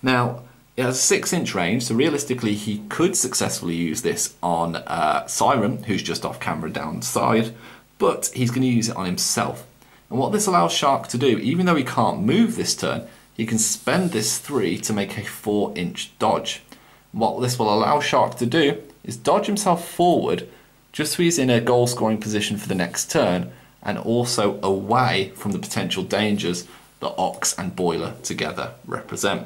Now, it has a six inch range, so realistically he could successfully use this on uh, Siren, who's just off camera downside, but he's going to use it on himself. And what this allows Shark to do, even though he can't move this turn, he can spend this three to make a four inch dodge. What this will allow Shark to do is dodge himself forward just so he's in a goal scoring position for the next turn, and also away from the potential dangers that Ox and Boiler together represent.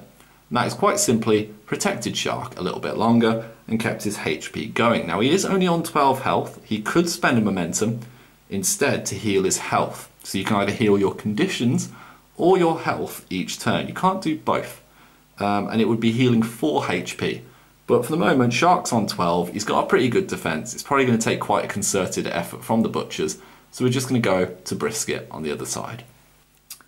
And that is quite simply protected Shark a little bit longer and kept his H P going. Now he is only on twelve health, he could spend a momentum instead to heal his health. So you can either heal your conditions or your health each turn, you can't do both. Um, and it would be healing four H P. But for the moment, Shark's on twelve, he's got a pretty good defence, it's probably going to take quite a concerted effort from the Butchers, so we're just going to go to Brisket on the other side.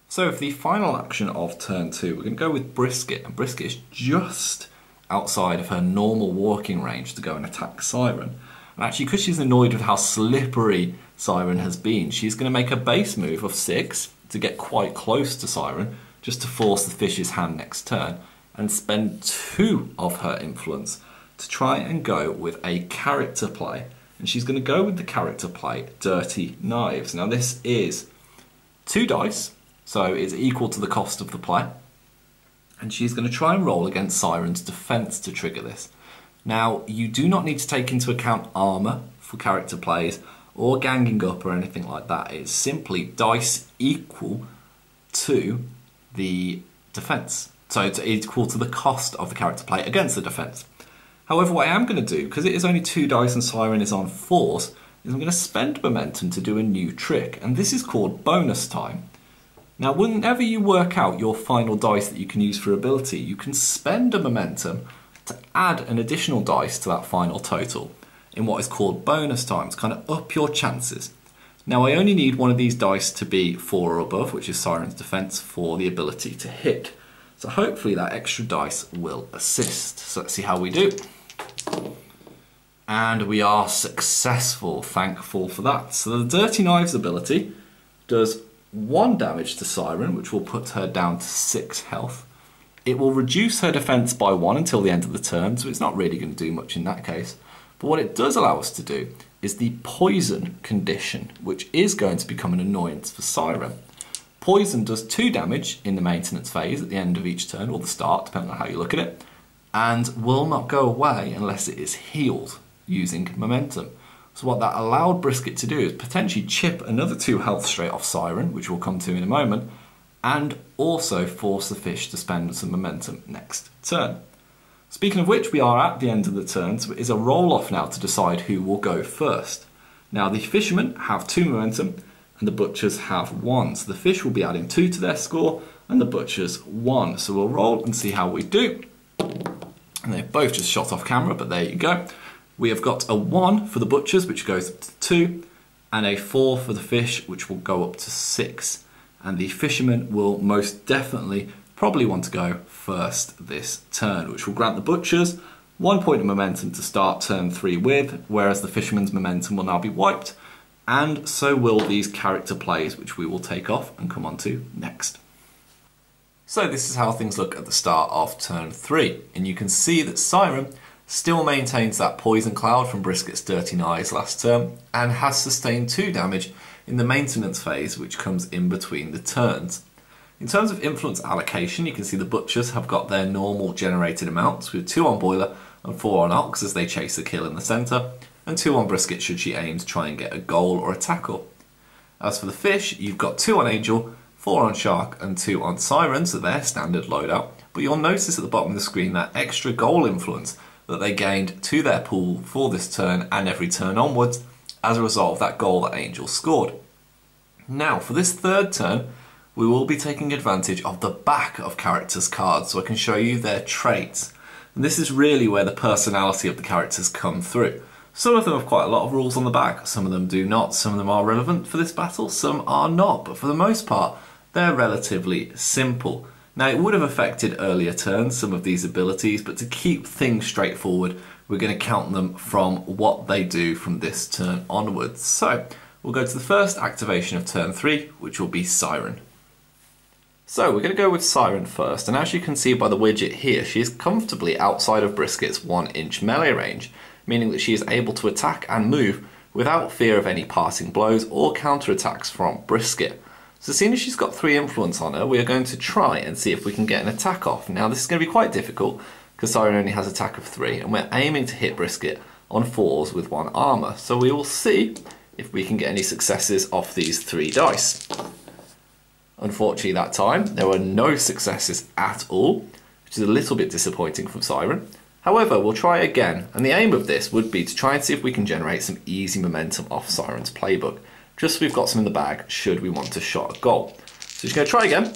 So for the final action of turn two, we're going to go with Brisket, and Brisket is just outside of her normal walking range to go and attack Siren. And actually, because she's annoyed with how slippery Siren has been, she's going to make a base move of six to get quite close to Siren, just to force the fish's hand next turn, and spend two of her influence to try and go with a character play. And she's going to go with the character play, Dirty Knives. Now this is two dice, so it's equal to the cost of the play. And she's going to try and roll against Siren's defense to trigger this. Now you do not need to take into account armor for character plays or ganging up or anything like that. It's simply dice equal to the defense. So it's equal to the cost of the character play against the defense. However, what I am going to do, because it is only two dice and Siren is on fours, is I'm going to spend momentum to do a new trick. And this is called bonus time. Now, whenever you work out your final dice that you can use for ability, you can spend a momentum to add an additional dice to that final total in what is called bonus time, to kind of up your chances. Now I only need one of these dice to be four or above, which is Siren's defense, for the ability to hit. So hopefully that extra dice will assist. So let's see how we do. And we are successful, thankful for that. So the Dirty Knives ability does one damage to Siren, which will put her down to six health. It will reduce her defense by one until the end of the turn, so it's not really going to do much in that case. But what it does allow us to do is the poison condition, which is going to become an annoyance for Siren. Poison does two damage in the maintenance phase at the end of each turn, or the start, depending on how you look at it, and will not go away unless it is healed using momentum. So what that allowed Brisket to do is potentially chip another two health straight off Siren, which we'll come to in a moment, and also force the fish to spend some momentum next turn. Speaking of which, we are at the end of the turn, so it is a roll-off now to decide who will go first. Now the fishermen have two momentum, and the butchers have one. So the fish will be adding two to their score, and the butchers one. So we'll roll and see how we do. And they've both just shot off camera, but there you go. We have got a one for the butchers, which goes up to two, and a four for the fish, which will go up to six. And the fishermen will most definitely probably want to go first this turn, which will grant the butchers one point of momentum to start turn three with, whereas the fishermen's momentum will now be wiped, and so will these character plays, which we will take off and come on to next. So this is how things look at the start of turn three, and you can see that Siren still maintains that poison cloud from Brisket's Dirty Knives last turn, and has sustained two damage in the maintenance phase, which comes in between the turns. In terms of influence allocation, you can see the butchers have got their normal generated amounts, with two on Boiler and four on Ox as they chase the kill in the centre, and two on Brisket should she aim to try and get a goal or a tackle. As for the fish, you've got two on Angel, four on Shark and two on Siren, so their standard loadout, but you'll notice at the bottom of the screen that extra goal influence that they gained to their pool for this turn and every turn onwards as a result of that goal that Angel scored. Now for this third turn, we will be taking advantage of the back of characters' cards, so I can show you their traits. And this is really where the personality of the characters come through. Some of them have quite a lot of rules on the back, some of them do not, some of them are relevant for this battle, some are not, but for the most part, they're relatively simple. Now it would have affected earlier turns, some of these abilities, but to keep things straightforward, we're going to count them from what they do from this turn onwards. So we'll go to the first activation of turn three, which will be Siren. So we're going to go with Siren first, and as you can see by the widget here, she is comfortably outside of Brisket's one inch melee range, meaning that she is able to attack and move without fear of any passing blows or counterattacks from Brisket. So seeing as she's got three influence on her, we are going to try and see if we can get an attack off. Now this is going to be quite difficult because Siren only has attack of three and we're aiming to hit Brisket on fours with one armour. So we will see if we can get any successes off these three dice. Unfortunately that time there were no successes at all, which is a little bit disappointing from Siren. However, we'll try again, and the aim of this would be to try and see if we can generate some easy momentum off Siren's playbook. Just so we've got some in the bag, should we want to shot a goal. So she's going to try again,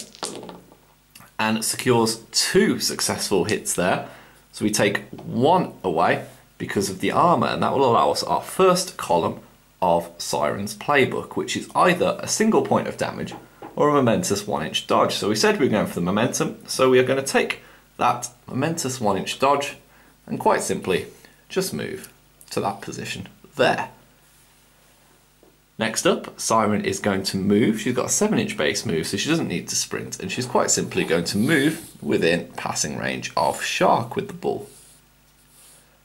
and secures two successful hits there. So we take one away because of the armour, and that will allow us our first column of Siren's playbook, which is either a single point of damage or a momentous one inch dodge. So we said we were going for the momentum, so we are going to take that momentous one inch dodge and quite simply just move to that position there. Next up, Siren is going to move. She's got a seven inch base move, so she doesn't need to sprint, and she's quite simply going to move within passing range of Shark with the ball.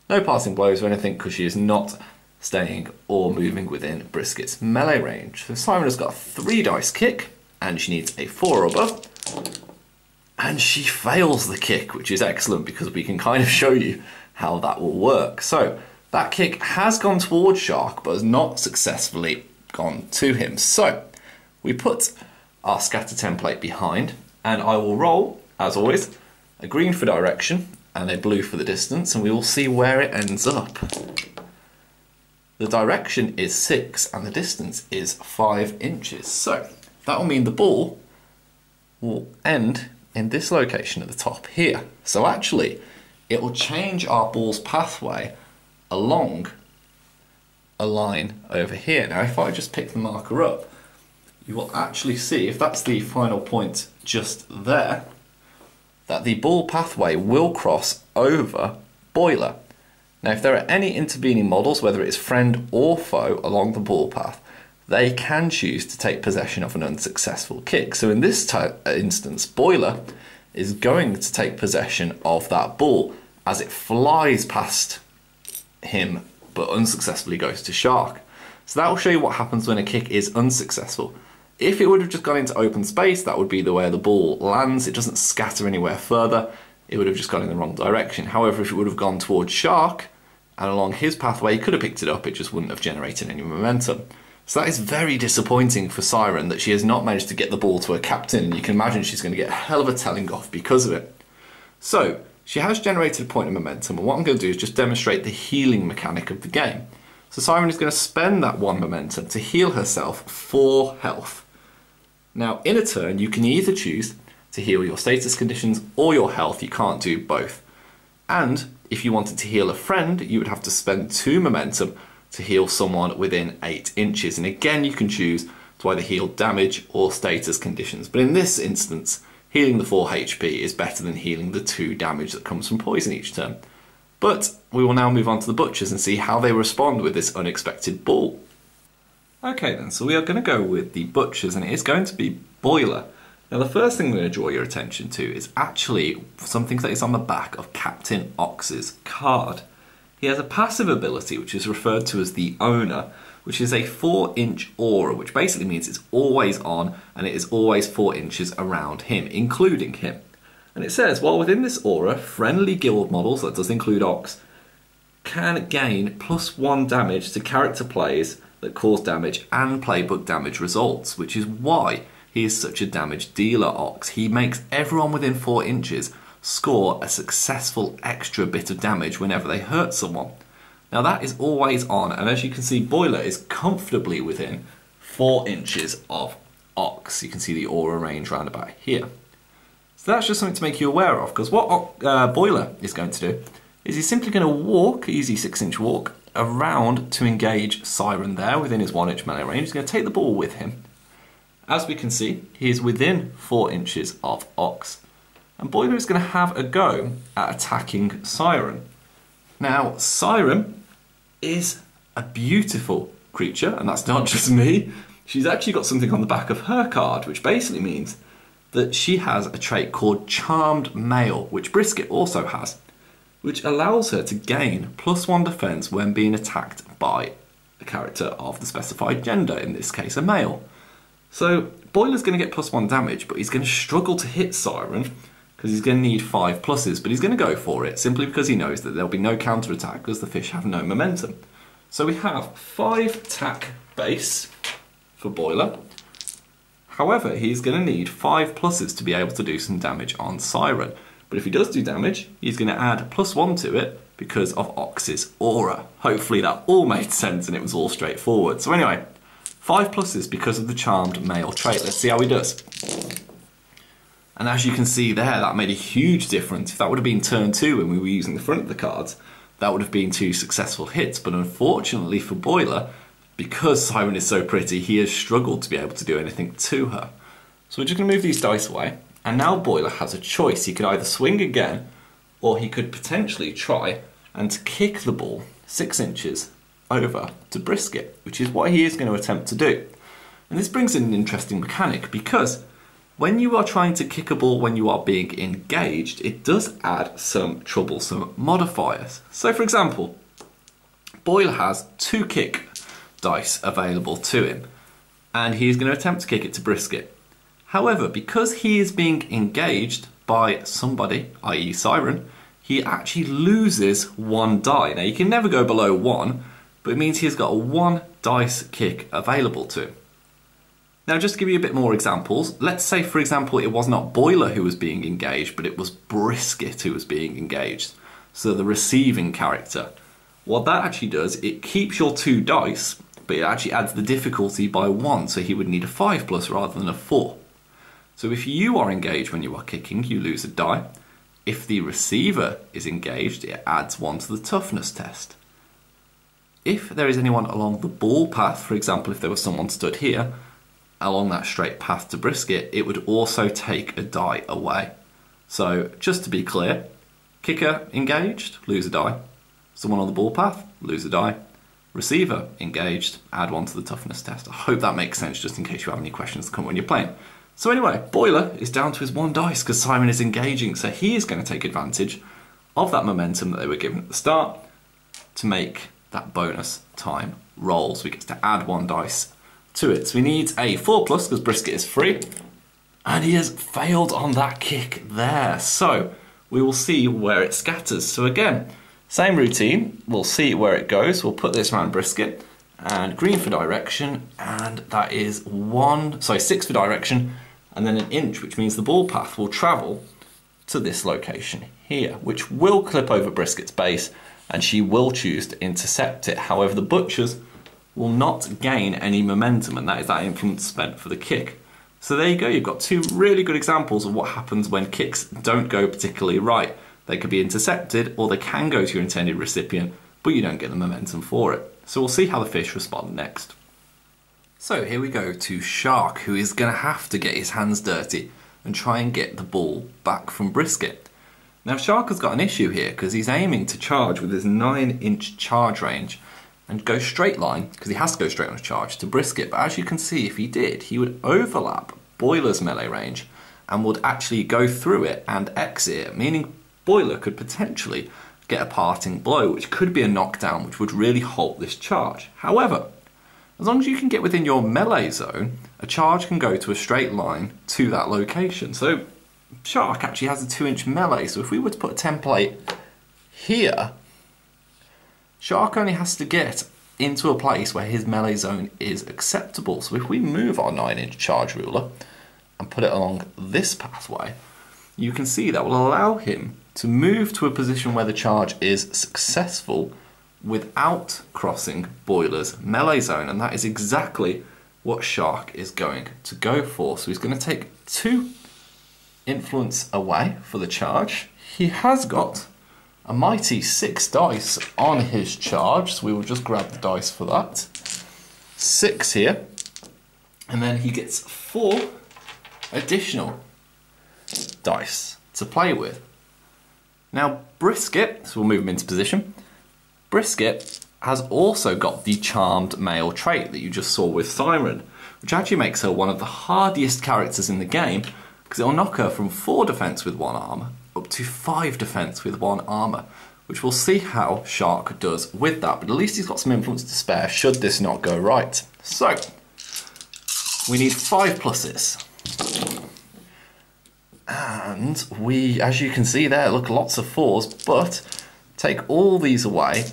No passing blows or anything because she is not staying or moving within Brisket's melee range. So Siren has got a three dice kick and she needs a four or above, and she fails the kick, which is excellent because we can kind of show you how that will work. So that kick has gone towards Shark but has not successfully gone to him. So we put our scatter template behind, and I will roll, as always, a green for direction and a blue for the distance, and we will see where it ends up. The direction is six and the distance is five inches. So that will mean the ball will end in this location at the top here. So actually, it will change our ball's pathway along a line over here. Now if I just pick the marker up, you will actually see, if that's the final point just there, that the ball pathway will cross over Boiler. Now if there are any intervening models, whether it's friend or foe along the ball path, they can choose to take possession of an unsuccessful kick. So in this type, instance, Boiler is going to take possession of that ball as it flies past him, but unsuccessfully goes to Shark. So that will show you what happens when a kick is unsuccessful. If it would have just gone into open space, that would be the way the ball lands. It doesn't scatter anywhere further. It would have just gone in the wrong direction. However, if it would have gone towards Shark and along his pathway, he could have picked it up. It just wouldn't have generated any momentum. So that is very disappointing for Siren, that she has not managed to get the ball to her captain, and you can imagine she's going to get a hell of a telling off because of it. So she has generated a point of momentum, and what I'm going to do is just demonstrate the healing mechanic of the game. So Siren is going to spend that one momentum to heal herself for health. Now in a turn you can either choose to heal your status conditions or your health, you can't do both. And if you wanted to heal a friend, you would have to spend two momentum to heal someone within eight inches. And again, you can choose to either heal damage or status conditions. But in this instance, healing the four H P is better than healing the two damage that comes from poison each turn. But we will now move on to the Butchers and see how they respond with this unexpected ball. Okay then, so we are going to go with the Butchers, and it is going to be Boiler. Now the first thing I'm going to draw your attention to is actually something that is on the back of Captain Ox's card. He has a passive ability which is referred to as the Owner, which is a four inch aura, which basically means it's always on and it is always four inches around him, including him. And it says, while within this aura, friendly guild models, that does include Ox, can gain plus one damage to character plays that cause damage and playbook damage results, which is why he is such a damage dealer, Ox. He makes everyone within four inches score a successful extra bit of damage whenever they hurt someone. Now that is always on, and as you can see, Boiler is comfortably within four inches of Ox. You can see the aura range round about here. So that's just something to make you aware of, because what uh, Boiler is going to do is he's simply going to walk, easy six inch walk, around to engage Siren there within his one inch melee range. He's going to take the ball with him. As we can see, he is within four inches of Ox. And Boiler is going to have a go at attacking Siren. Now, Siren is a beautiful creature, and that's not just me. She's actually got something on the back of her card, which basically means that she has a trait called Charmed Male, which Brisket also has, which allows her to gain plus one defense when being attacked by a character of the specified gender, in this case a male. So Boiler's going to get plus one damage, but he's going to struggle to hit Siren, because he's going to need five pluses, but he's going to go for it simply because he knows that there'll be no counterattack because the fish have no momentum. So we have five tack base for Boiler. However, he's going to need five pluses to be able to do some damage on Siren. But if he does do damage, he's going to add plus one to it because of Ox's aura. Hopefully that all made sense and it was all straightforward. So anyway, five pluses because of the Charmed Male trait. Let's see how he does. And as you can see there, that made a huge difference. If that would have been turn two when we were using the front of the cards, that would have been two successful hits. But unfortunately for Boiler, because Siren is so pretty, he has struggled to be able to do anything to her. So we're just going to move these dice away. And now Boiler has a choice. He could either swing again, or he could potentially try and kick the ball six inches over to Brisket, which is what he is going to attempt to do. And this brings in an interesting mechanic, because when you are trying to kick a ball when you are being engaged, it does add some troublesome modifiers. So for example, Boiler has two kick dice available to him, and he's going to attempt to kick it to Brisket. However, because he is being engaged by somebody, that is Siren, he actually loses one die. Now you can never go below one, but it means he's got a one dice kick available to him. Now just to give you a bit more examples, let's say for example it was not Boiler who was being engaged, but it was Brisket who was being engaged, so the receiving character. What that actually does, it keeps your two dice, but it actually adds the difficulty by one, so he would need a five plus rather than a four. So if you are engaged when you are kicking, you lose a die. If the receiver is engaged, it adds one to the toughness test. if there is anyone along the ball path, for example, if there was someone stood here, along that straight path to Brisket, it would also take a die away. So just to be clear, kicker engaged, lose a die. Someone on the ball path, lose a die. Receiver engaged, add one to the toughness test. I hope that makes sense, just in case you have any questions come when you're playing. So anyway, Boiler is down to his one dice because Siren is engaging, so he is going to take advantage of that momentum that they were given at the start to make that bonus time roll. So he gets to add one dice to it. So he needs a four plus because Brisket is free, and he has failed on that kick there. So we will see where it scatters. So again, same routine, we'll see where it goes. We'll put this around Brisket, and green for direction, and that is one, sorry, six for direction, and then an inch, which means the ball path will travel to this location here, which will clip over Brisket's base, and she will choose to intercept it. However, the Butchers will not gain any momentum, and that is that influence spent for the kick. So there you go, you've got two really good examples of what happens when kicks don't go particularly right. They could be intercepted, or they can go to your intended recipient, but you don't get the momentum for it. So we'll see how the fish respond next. So here we go to Shark, who is going to have to get his hands dirty and try and get the ball back from Brisket. Now Shark has got an issue here because he's aiming to charge with his nine inch charge range and go straight line, because he has to go straight on a charge, to Brisket. But as you can see, if he did, he would overlap Boiler's melee range and would actually go through it and exit it, meaning Boiler could potentially get a parting blow, which could be a knockdown, which would really halt this charge. However, as long as you can get within your melee zone, a charge can go to a straight line to that location. So Shark actually has a two inch melee, so if we were to put a template here, Shark only has to get into a place where his melee zone is acceptable. So if we move our nine inch charge ruler and put it along this pathway, you can see that will allow him to move to a position where the charge is successful without crossing Boiler's melee zone, and that is exactly what Shark is going to go for. So he's going to take two influence away for the charge. He has got a mighty six dice on his charge, so we will just grab the dice for that. Six here, and then he gets four additional dice to play with. Now Brisket, so we'll move him into position, Brisket has also got the charmed male trait that you just saw with Siren, which actually makes her one of the hardiest characters in the game, because it'll knock her from four defense with one armor up to five defense with one armor, which we'll see how Shark does with that, but at least he's got some influence to spare should this not go right. So we need five pluses. And we, as you can see there, look, lots of fours, but take all these away.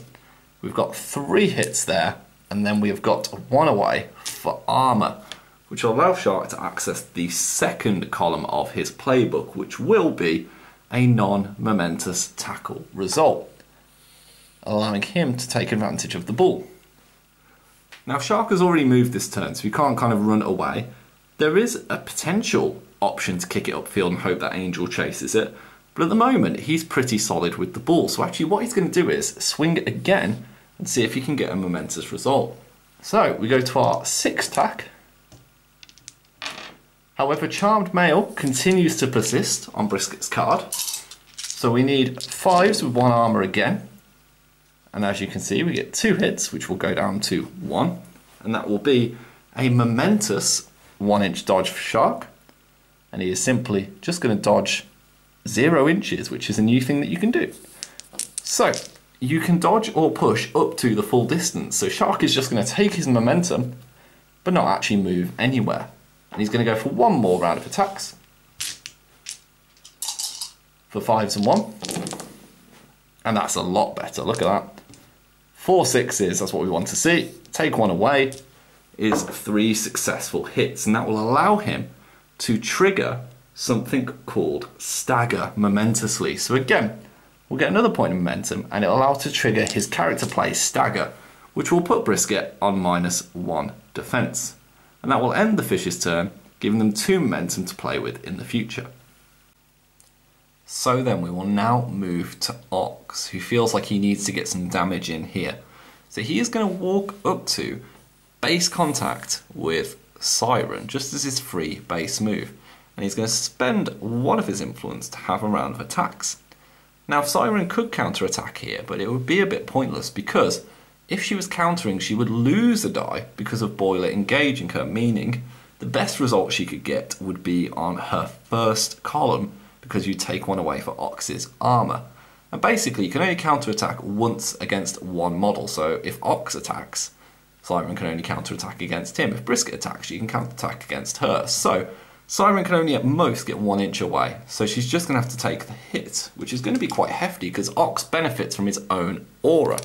We've got three hits there, and then we've got one away for armor, which will allow Shark to access the second column of his playbook, which will be a non-momentous tackle result, allowing him to take advantage of the ball. Now Shark has already moved this turn, so he can't kind of run away. There is a potential option to kick it upfield and hope that Angel chases it, but at the moment he's pretty solid with the ball, so actually what he's going to do is swing it again and see if he can get a momentous result. So we go to our sixth tack. However, Charmed Male continues to persist on Brisket's card, so we need fives with one armor again, and as you can see we get two hits, which will go down to one, and that will be a momentous one inch dodge for Shark. And he is simply just going to dodge zero inches, which is a new thing that you can do. So you can dodge or push up to the full distance. So Shark is just going to take his momentum, but not actually move anywhere. And he's going to go for one more round of attacks. For fives and one. And that's a lot better. Look at that. Four sixes, that's what we want to see. Take one away is three successful hits. And that will allow him to trigger something called stagger momentously. So again, we'll get another point of momentum, and it'll allow to trigger his character play stagger, which will put Brisket on minus one defense. And that will end the fish's turn, giving them two momentum to play with in the future. So then we will now move to Ox, who feels like he needs to get some damage in here. So he is going to walk up to base contact with Siren, just as his free base move. And he's going to spend one of his influence to have a round of attacks. Now Siren could counter-attack here, but it would be a bit pointless because if she was countering, she would lose a die because of Boiler engaging her, meaning the best result she could get would be on her first column because you take one away for Ox's armour. And basically you can only counter-attack once against one model, so if Ox attacks, Siren can only counter-attack against him. If Brisket attacks, she can counter-attack against her. So Siren can only at most get one inch away, so she's just going to have to take the hit, which is going to be quite hefty because Ox benefits from his own aura.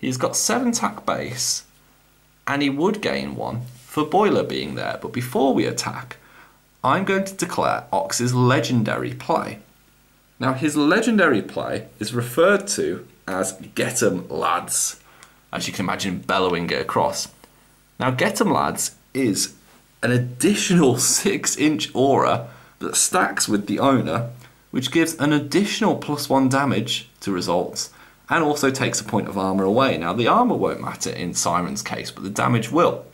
He's got seven attack base, and he would gain one for Boiler being there. But before we attack, I'm going to declare Ox's legendary play. Now his legendary play is referred to as "Get 'em lads," as you can imagine bellowing it across. Now "Get 'em lads" is an additional six inch aura that stacks with the owner, which gives an additional plus one damage to results and also takes a point of armor away. Now the armor won't matter in Siren's case, but the damage will.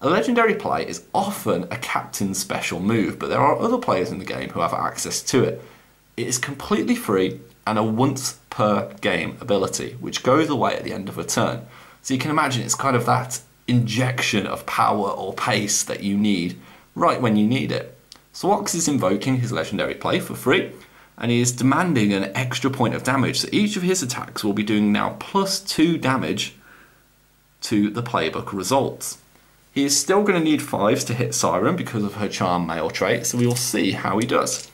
A legendary play is often a captain's special move, but there are other players in the game who have access to it. It is completely free and a once per game ability, which goes away at the end of a turn. So you can imagine it's kind of that injection of power or pace that you need right when you need it. So Ox is invoking his legendary play for free, and he is demanding an extra point of damage. So each of his attacks will be doing now plus two damage to the playbook results. He is still going to need fives to hit Siren because of her charm male trait, so we will see how he does.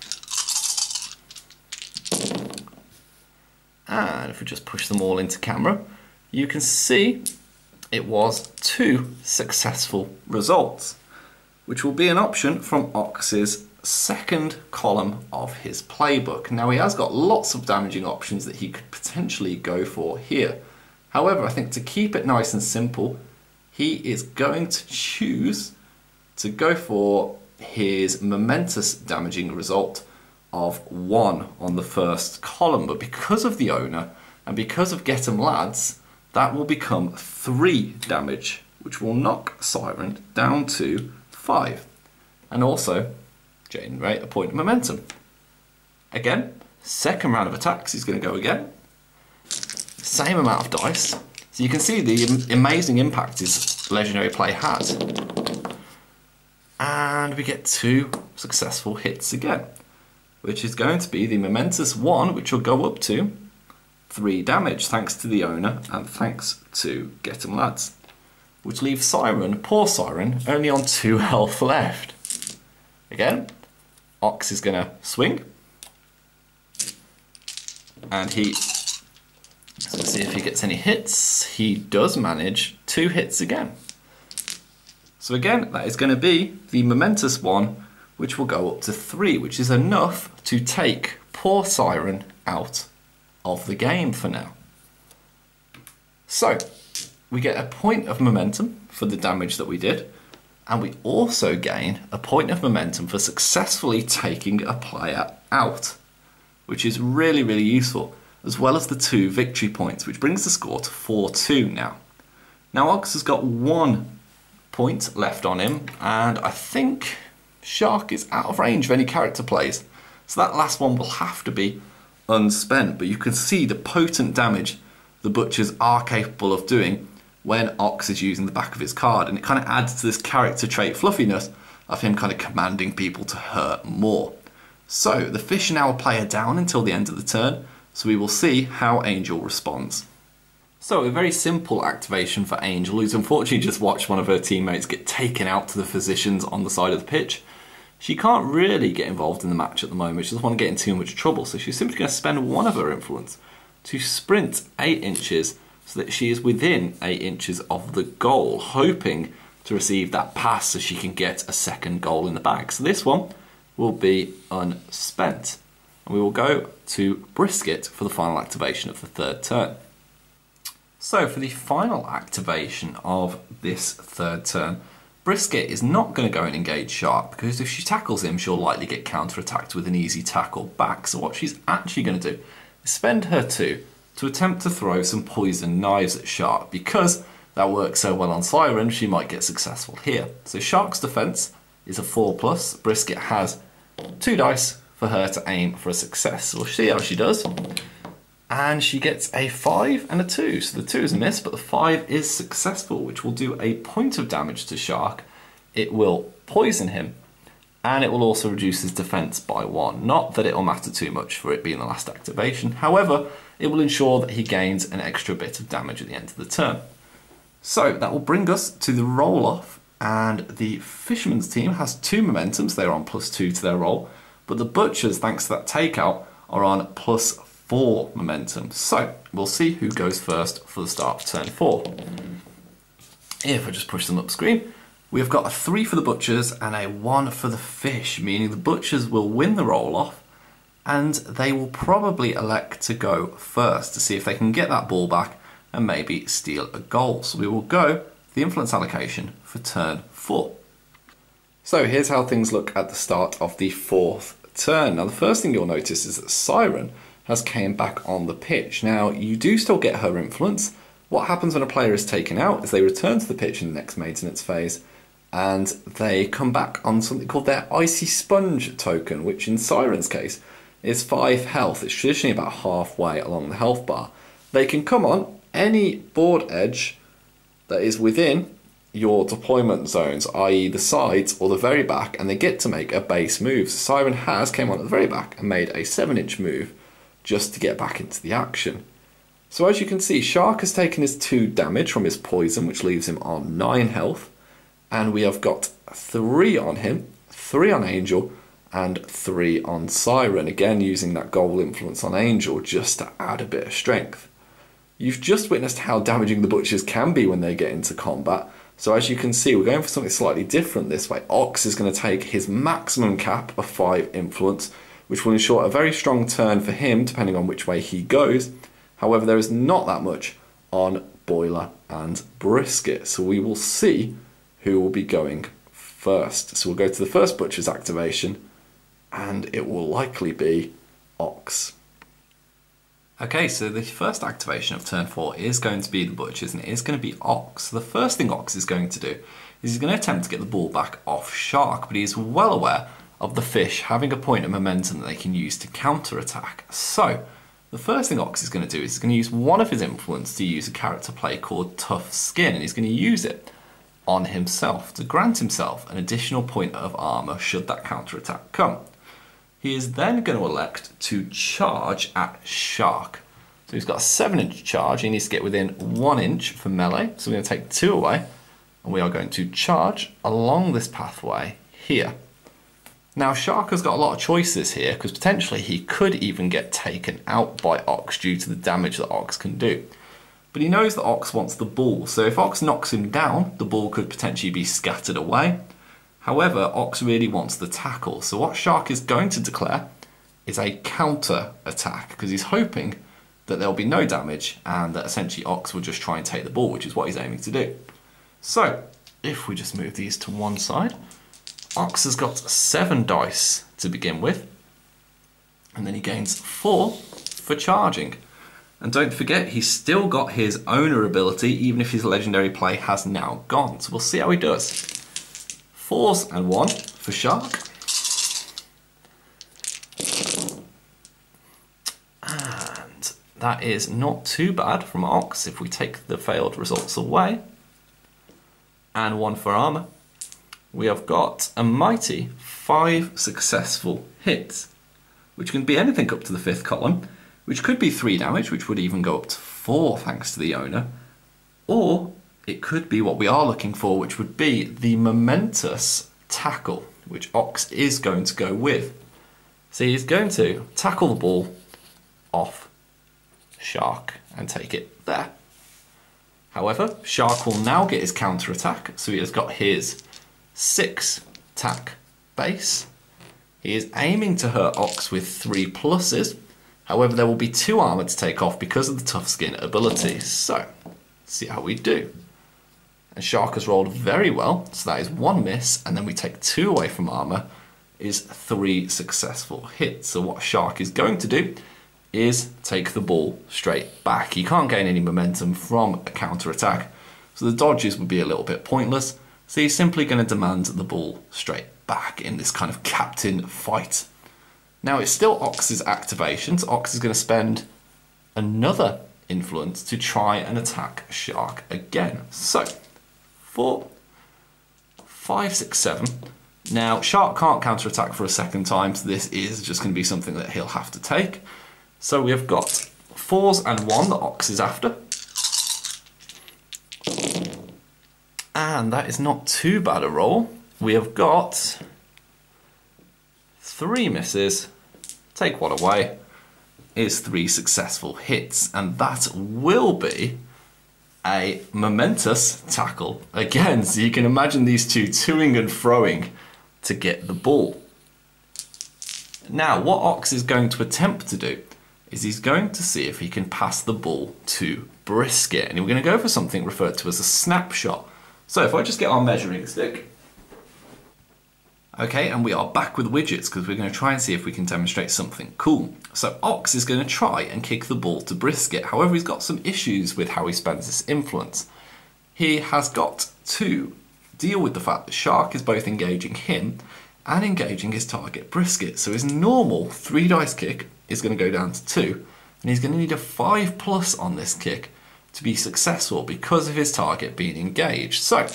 And if we just push them all into camera, you can see it was two successful results, which will be an option from Ox's second column of his playbook. Now he has got lots of damaging options that he could potentially go for here. However, I think to keep it nice and simple, he is going to choose to go for his momentous damaging result of one on the first column. But because of the owner and because of "Get 'em lads," that will become three damage, which will knock Siren down to five, and also generate a point of momentum. Again, second round of attacks, he's going to go again. Same amount of dice, so you can see the amazing impact his legendary play had. And we get two successful hits again, which is going to be the momentous one, which will go up to three damage thanks to the owner and thanks to "Get 'em lads," which leaves Siren, poor Siren, only on two health left. Again, Ox is gonna swing, and he, let's see if he gets any hits. He does manage two hits again. So again, that is gonna be the momentous one, which will go up to three, which is enough to take poor Siren out of the game for now. So we get a point of momentum for the damage that we did, and we also gain a point of momentum for successfully taking a player out, which is really, really useful, as well as the two victory points, which brings the score to four two now. Now Ox has got one point left on him, and I think Shark is out of range of any character plays, so that last one will have to be unspent. But you can see the potent damage the Butchers are capable of doing when Ox is using the back of his card, and it kind of adds to this character trait fluffiness of him kind of commanding people to hurt more. So the fish are now a player down until the end of the turn, so we will see how Angel responds. So a very simple activation for Angel, who's unfortunately just watched one of her teammates get taken out to the physicians on the side of the pitch. She can't really get involved in the match at the moment, she doesn't want to get in too much trouble, so she's simply going to spend one of her influence to sprint eight inches so that she is within eight inches of the goal, hoping to receive that pass so she can get a second goal in the bag. So this one will be unspent, and we will go to Brisket for the final activation of the third turn. So for the final activation of this third turn, Brisket is not going to go and engage Shark, because if she tackles him, she'll likely get counterattacked with an easy tackle back. So what she's actually going to do is spend her two to attempt to throw some poisoned knives at Shark, because that worked so well on Siren, she might get successful here. So Shark's defense is a four plus. Brisket has two dice for her to aim for a success. We'll see how she does. And she gets a five and a two. So the two is a miss, but the five is successful, which will do a point of damage to Shark. It will poison him, and it will also reduce his defense by one. Not that it will matter too much for it being the last activation. However, it will ensure that he gains an extra bit of damage at the end of the turn. So that will bring us to the roll-off, and the Fisherman's team has two momentums. They're on plus two to their roll, but the Butchers, thanks to that takeout, are on plus four momentum. So we'll see who goes first for the start of turn four. If I just push them up screen, we've got a three for the Butchers and a one for the Fish, meaning the Butchers will win the roll-off, and they will probably elect to go first to see if they can get that ball back and maybe steal a goal. So we will go to the influence allocation for turn four. So here's how things look at the start of the fourth turn. Now the first thing you'll notice is that Siren has came back on the pitch. Now you do still get her influence. What happens when a player is taken out is they return to the pitch in the next maintenance phase, and they come back on something called their Icy Sponge token, which in Siren's case is five health. It's traditionally about halfway along the health bar. They can come on any board edge that is within your deployment zones, that is the sides or the very back, and they get to make a base move. So Siren has came on at the very back and made a seven inch move just to get back into the action. So as you can see, Shark has taken his two damage from his poison, which leaves him on nine health. And we have got three on him, three on Angel, and three on Siren. Again, using that goal influence on Angel just to add a bit of strength. You've just witnessed how damaging the Butchers can be when they get into combat. So as you can see, we're going for something slightly different this way. Ox is going to take his maximum cap of five influence, which will ensure a very strong turn for him, depending on which way he goes. However, there is not that much on Boiler and Brisket, so we will see who will be going first. So we'll go to the first Butcher's activation, and it will likely be Ox. Okay, so the first activation of turn four is going to be the Butchers, and it is going to be Ox. So the first thing Ox is going to do is he's going to attempt to get the ball back off Shark, but he is well aware of the Fish having a point of momentum that they can use to counter-attack. So the first thing Ox is going to do is he's going to use one of his influence to use a character play called Tough Skin, and he's going to use it on himself to grant himself an additional point of armor should that counter-attack come. He is then going to elect to charge at Shark. So he's got a seven inch charge. He needs to get within one inch for melee. So we're going to take two away, and we are going to charge along this pathway here. Now Shark has got a lot of choices here, because potentially he could even get taken out by Ox due to the damage that Ox can do. But he knows that Ox wants the ball. So if Ox knocks him down, the ball could potentially be scattered away. However, Ox really wants the tackle, so what Shark is going to declare is a counter-attack, because he's hoping that there'll be no damage and that essentially Ox will just try and take the ball, which is what he's aiming to do. So, if we just move these to one side, Ox has got seven dice to begin with, and then he gains four for charging. And don't forget, he's still got his owner ability, even if his legendary play has now gone, so we'll see how he does. Fours and one for Shark. And that is not too bad from Ox if we take the failed results away. And one for armor. We have got a mighty five successful hits, which can be anything up to the fifth column, which could be three damage, which would even go up to four thanks to the owner, or it could be what we are looking for, which would be the momentous tackle, which Ox is going to go with. So he's going to tackle the ball off Shark and take it there. However, Shark will now get his counter attack, so he has got his six tack base. He is aiming to hurt Ox with three pluses. However, there will be two armor to take off because of the Tough Skin ability. So, see how we do. And Shark has rolled very well, so that is one miss, and then we take two away from armor, is three successful hits. So what Shark is going to do is take the ball straight back. He can't gain any momentum from a counter-attack, so the dodges would be a little bit pointless, so he's simply going to demand the ball straight back in this kind of captain fight. Now it's still Ox's activation, so Ox is going to spend another influence to try and attack Shark again. So, four, five, six, seven. Now, Shark can't counterattack for a second time, so this is just going to be something that he'll have to take. So we have got fours and one that Ox is after. And that is not too bad a roll. We have got three misses, take one away, is three successful hits. And that will be a momentous tackle again. So you can imagine these two toing and froing to get the ball. Now, what Ox is going to attempt to do is he's going to see if he can pass the ball to Brisket. And we're going to go for something referred to as a snapshot. So if I just get our measuring stick. Okay, and we are back with widgets because we're going to try and see if we can demonstrate something cool. So Ox is going to try and kick the ball to Brisket. However, he's got some issues with how he spends this influence. He has got to deal with the fact that Shark is both engaging him and engaging his target Brisket. So his normal three dice kick is going to go down to two, and he's going to need a five plus on this kick to be successful because of his target being engaged. So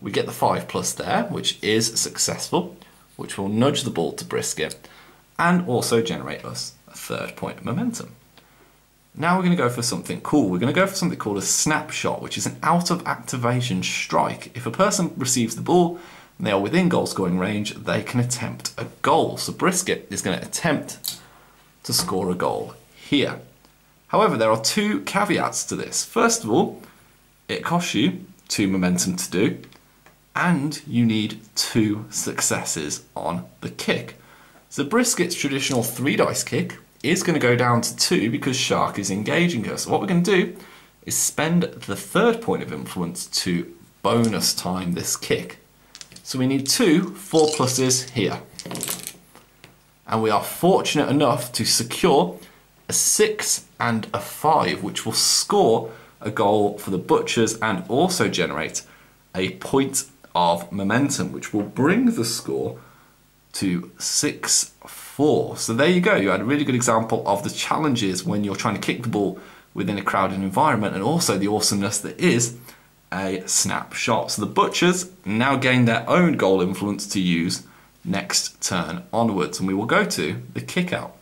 we get the five plus there, which is successful, which will nudge the ball to Brisket and also generate us a third point of momentum. Now we're going to go for something cool. We're going to go for something called a snapshot, which is an out of activation strike. If a person receives the ball, they are within goal scoring range, they can attempt a goal. So Brisket is going to attempt to score a goal here. However, there are two caveats to this. First of all, it costs you two momentum to do, and you need two successes on the kick. So Brisket's traditional three dice kick is going to go down to two because Shark is engaging her. So what we're going to do is spend the third point of influence to bonus time this kick. So we need two four pluses here. And we are fortunate enough to secure a six and a five, which will score a goal for the Butchers and also generate a point of momentum, which will bring the score to six four. So there you go. You had a really good example of the challenges when you're trying to kick the ball within a crowded environment and also the awesomeness that is a snapshot. So the Butchers now gain their own goal influence to use next turn onwards, and we will go to the kick out.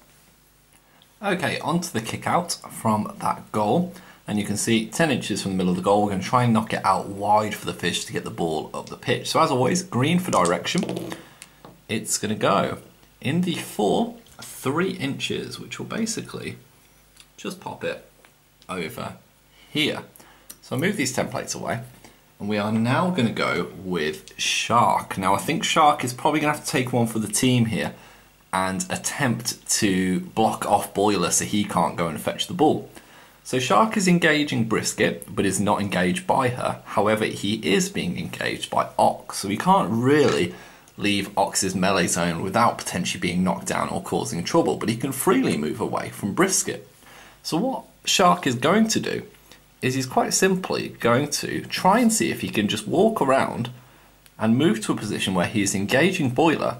Okay, onto the kick out from that goal, and you can see ten inches from the middle of the goal. We're going to try and knock it out wide for the fish to get the ball up the pitch. So as always, green for direction. It's going to go in the four three inches, which will basically just pop it over here. So I move these templates away, and we are now going to go with Shark. Now I think Shark is probably going to have to take one for the team here and attempt to block off Boiler so he can't go and fetch the ball. So Shark is engaging Brisket, but is not engaged by her. However, he is being engaged by Ox, so he can't really leave Ox's melee zone without potentially being knocked down or causing trouble, but he can freely move away from Brisket. So what Shark is going to do is he's quite simply going to try and see if he can just walk around and move to a position where he is engaging Boiler,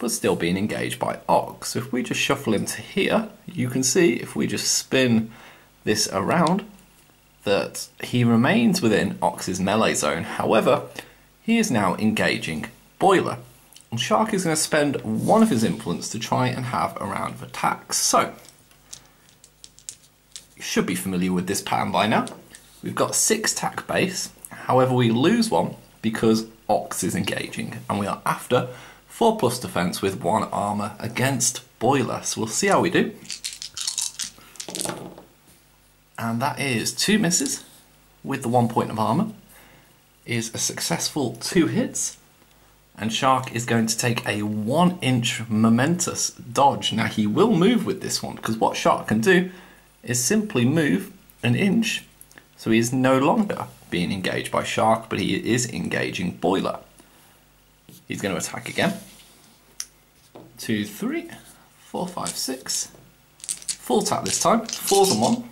but still being engaged by Ox. So if we just shuffle him to here, you can see if we just spin this around that he remains within Ox's melee zone. However, he is now engaging Boiler. And Shark is going to spend one of his influence to try and have a round of attacks. So you should be familiar with this pattern by now. We've got six tack base, however we lose one because Ox is engaging, and we are after four plus defense with one armor against Boiler. So we'll see how we do. And that is two misses with the one point of armor, is a successful two hits, and Shark is going to take a one inch momentous dodge. Now he will move with this one because what Shark can do is simply move an inch, so he is no longer being engaged by Shark, but he is engaging Boiler. He's going to attack again. two, three, four, five, six. Full tap this time, fours on one.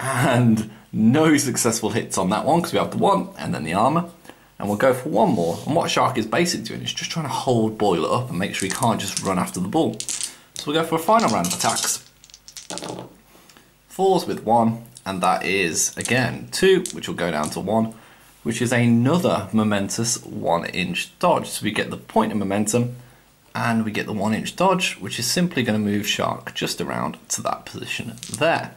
And no successful hits on that one because we have the one and then the armor. And we'll go for one more. And what Shark is basically doing is just trying to hold Boiler up and make sure he can't just run after the ball. So we'll go for a final round of attacks. Fours with one, and that is, again, two, which will go down to one, which is another momentous one-inch dodge. So we get the point of momentum, and we get the one-inch dodge, which is simply going to move Shark just around to that position there.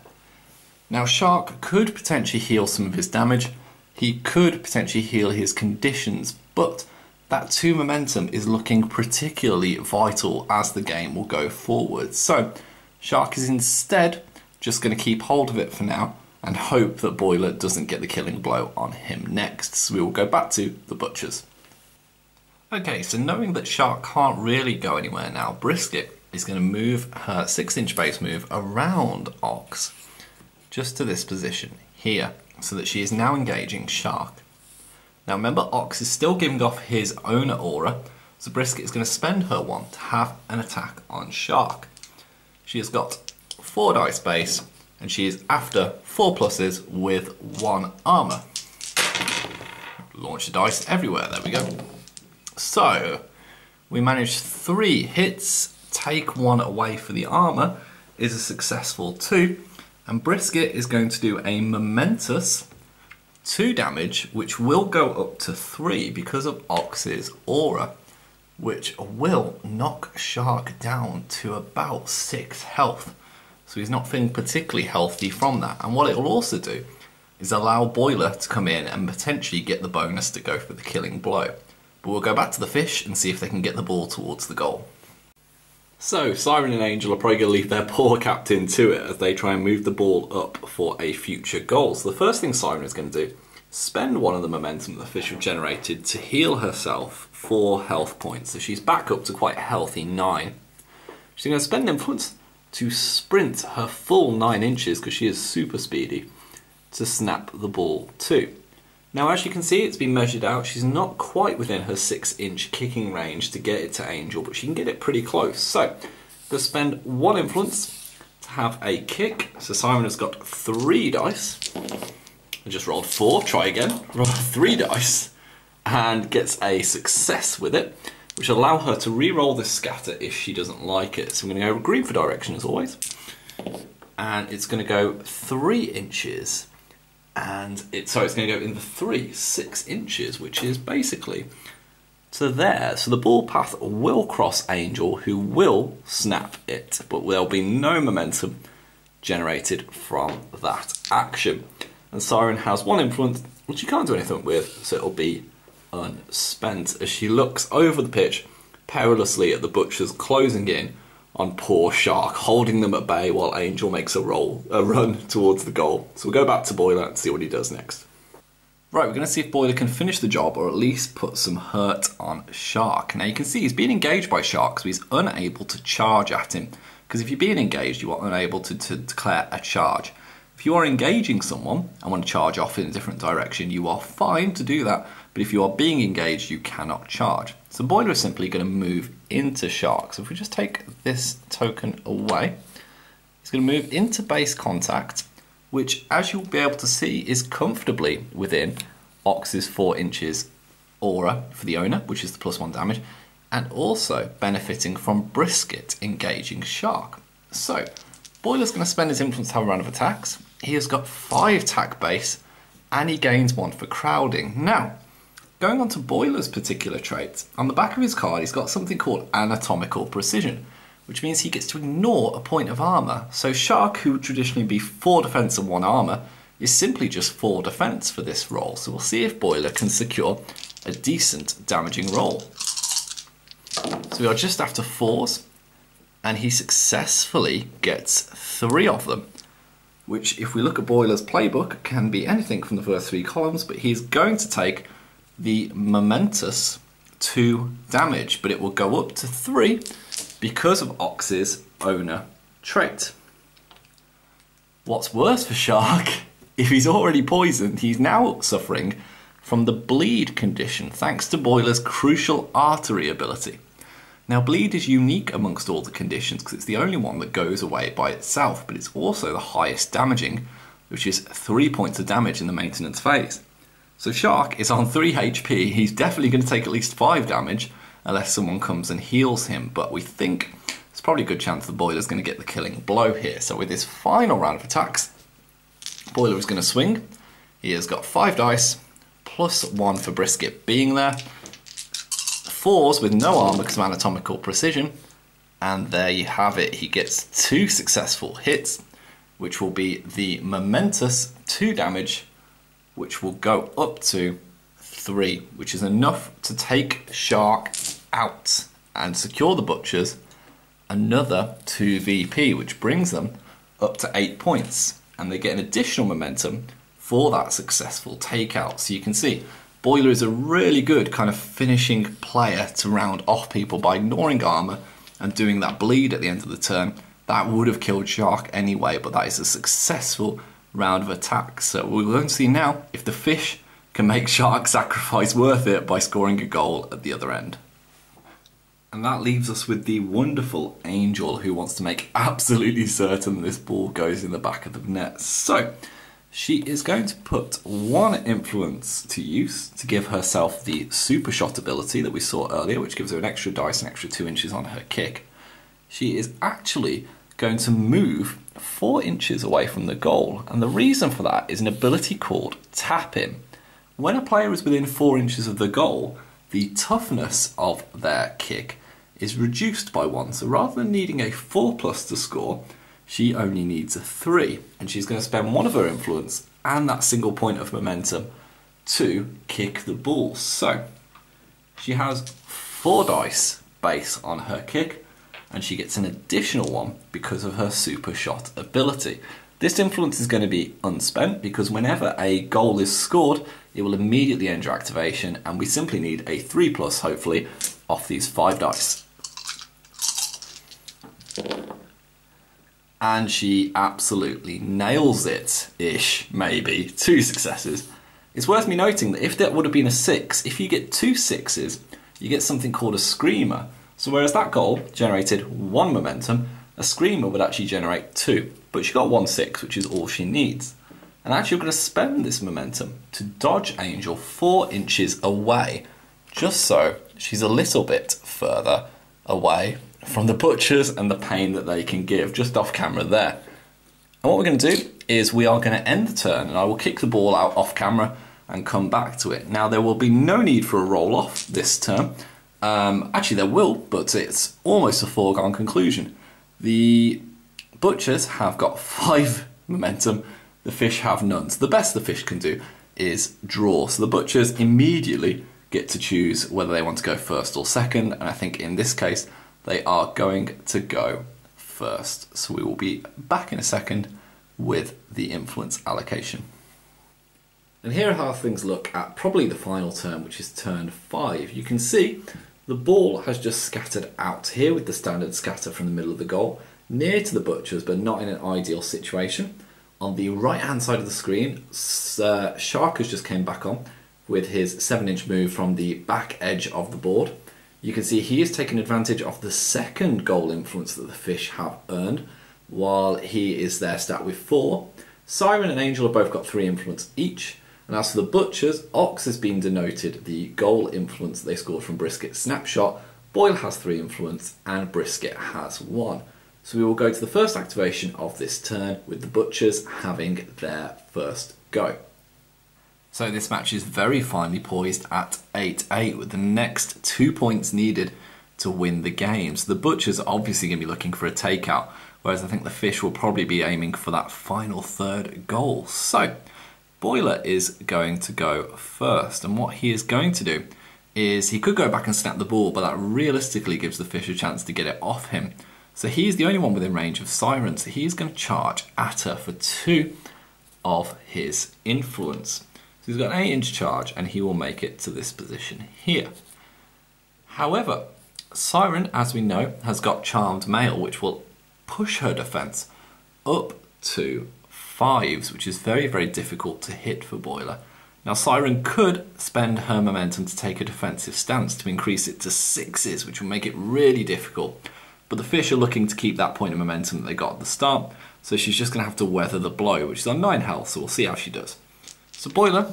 Now, Shark could potentially heal some of his damage. He could potentially heal his conditions, but that two momentum is looking particularly vital as the game will go forward. So Shark is instead just going to keep hold of it for now and hope that Boiler doesn't get the killing blow on him next. So we will go back to the Butchers. Okay, so knowing that Shark can't really go anywhere now, Brisket is going to move her six inch base move around Ox just to this position here, so that she is now engaging Shark. Now remember, Ox is still giving off his own aura, so Brisket is going to spend her one to have an attack on Shark. She has got four dice base, and she is after four pluses with one armor. Launch the dice everywhere, there we go. So, we managed three hits, take one away for the armor, is a successful two. And Brisket is going to do a momentous two damage, which will go up to three because of Ox's aura, which will knock Shark down to about six health. So he's not feeling particularly healthy from that. And what it will also do is allow Boiler to come in and potentially get the bonus to go for the killing blow. But we'll go back to the fish and see if they can get the ball towards the goal. So, Siren and Angel are probably going to leave their poor captain to it as they try and move the ball up for a future goal. So the first thing Siren is going to do, spend one of the momentum the fish have generated to heal herself for health points. So she's back up to quite a healthy nine. She's going to spend influence to sprint her full nine inches, because she is super speedy, to snap the ball too. Now, as you can see, it's been measured out. She's not quite within her six inch kicking range to get it to Angel, but she can get it pretty close. So, we'll spend one influence to have a kick. So Siren has got three dice. I just rolled four, try again. Roll three dice and gets a success with it, which will allow her to re-roll this scatter if she doesn't like it. So I'm gonna go green for direction as always. And it's gonna go three inches. And it's, sorry, it's going to go in the three, six inches, which is basically to there. So the ball path will cross Angel, who will snap it, but there'll be no momentum generated from that action. And Siren has one influence, which she can't do anything with, so it'll be unspent as she looks over the pitch perilously at the Butchers closing in on poor Shark, holding them at bay while Angel makes a roll, a run towards the goal. So we'll go back to Boiler and see what he does next. Right, we're going to see if Boiler can finish the job or at least put some hurt on Shark. Now you can see he's been engaged by Shark, so he's unable to charge at him. Because if you're being engaged, you are unable to, to declare a charge. If you are engaging someone and want to charge off in a different direction, you are fine to do that. But if you are being engaged, you cannot charge. So Boiler is simply going to move into Shark. So if we just take this token away, it's going to move into base contact, which, as you'll be able to see, is comfortably within Ox's four inches aura for the owner, which is the plus one damage, and also benefiting from Brisket engaging Shark. So Boiler's going to spend his influence to have a round of attacks. He has got five attack base, and he gains one for crowding. Now, going on to Boiler's particular traits, on the back of his card he's got something called anatomical precision, which means he gets to ignore a point of armour. So Shark, who would traditionally be four defence and one armour, is simply just four defence for this roll. So we'll see if Boiler can secure a decent damaging roll. So we are just after fours, and he successfully gets three of them, which, if we look at Boiler's playbook, can be anything from the first three columns, but he's going to take the momentous two damage, but it will go up to three because of Ox's owner trait. What's worse for Shark, if he's already poisoned, he's now suffering from the bleed condition thanks to Boiler's crucial artery ability. Now bleed is unique amongst all the conditions because it's the only one that goes away by itself, but it's also the highest damaging, which is three points of damage in the maintenance phase. So Shark is on three H P, he's definitely going to take at least five damage unless someone comes and heals him, but we think there's probably a good chance the Boiler's going to get the killing blow here. So with his final round of attacks, Boiler is going to swing. He has got five dice, plus one for Brisket being there, fours with no armor because of anatomical precision, and there you have it. He gets two successful hits, which will be the momentous two damage, which will go up to three, which is enough to take Shark out and secure the Butchers another two V P, which brings them up to eight points, and they get an additional momentum for that successful takeout. So you can see Boiler is a really good kind of finishing player to round off people by ignoring armor and doing that bleed at the end of the turn. That would have killed Shark anyway, but that is a successful round of attacks. So we're going to see now if the fish can make Shark's sacrifice worth it by scoring a goal at the other end. And that leaves us with the wonderful Angel, who wants to make absolutely certain this ball goes in the back of the net. So she is going to put one influence to use to give herself the super shot ability that we saw earlier, which gives her an extra dice, an extra two inches on her kick. She is actually going to move four inches away from the goal, and the reason for that is an ability called Tap In. When a player is within four inches of the goal, the toughness of their kick is reduced by one, so rather than needing a four plus to score, she only needs a three, and she's going to spend one of her influence and that single point of momentum to kick the ball. So she has four dice base on her kick, and she gets an additional one because of her super shot ability. This influence is going to be unspent because whenever a goal is scored, it will immediately end your activation, and we simply need a three plus, hopefully, off these five dice. And she absolutely nails it-ish, maybe. Two successes. It's worth me noting that if that would have been a six, if you get two sixes, you get something called a screamer. So whereas that goal generated one momentum, a screamer would actually generate two. But she got one six, which is all she needs. And actually, we're going to spend this momentum to dodge Angel four inches away, just so she's a little bit further away from the Butchers and the pain that they can give, just off camera there. And what we're going to do is we are going to end the turn, and I will kick the ball out off camera and come back to it. Now, there will be no need for a roll off this turn. Um, actually, there will, but it's almost a foregone conclusion. The Butchers have got five momentum, the fish have none. So the best the fish can do is draw. So the Butchers immediately get to choose whether they want to go first or second, and I think in this case they are going to go first. So we will be back in a second with the influence allocation. And here are how things look at probably the final turn, which is turn five. You can see the ball has just scattered out here with the standard scatter from the middle of the goal, near to the Butchers, but not in an ideal situation. On the right-hand side of the screen, uh, Shark has just came back on with his seven-inch move from the back edge of the board. You can see he has taken advantage of the second goal influence that the fish have earned, while he is there stat with four. Siren and Angel have both got three influence each. And as for the Butchers, Ox has been denoted the goal influence that they scored from Brisket's snapshot, Boiler has three influence, and Brisket has one. So we will go to the first activation of this turn with the Butchers having their first go. So this match is very finely poised at eight eight with the next two points needed to win the game. So the Butchers are obviously going to be looking for a takeout, whereas I think the fish will probably be aiming for that final third goal. So Boiler is going to go first, and what he is going to do is he could go back and snap the ball, but that realistically gives the fish a chance to get it off him. So he's the only one within range of Siren, so he's going to charge at her for two of his influence. So he's got an eight inch charge, and he will make it to this position here. However, Siren, as we know, has got Charmed Mail, which will push her defense up to fives, which is very, very difficult to hit for Boiler. Now Siren could spend her momentum to take a defensive stance to increase it to sixes, which will make it really difficult. But the fish are looking to keep that point of momentum that they got at the start, so she's just going to have to weather the blow, which is on nine health, so we'll see how she does. So Boiler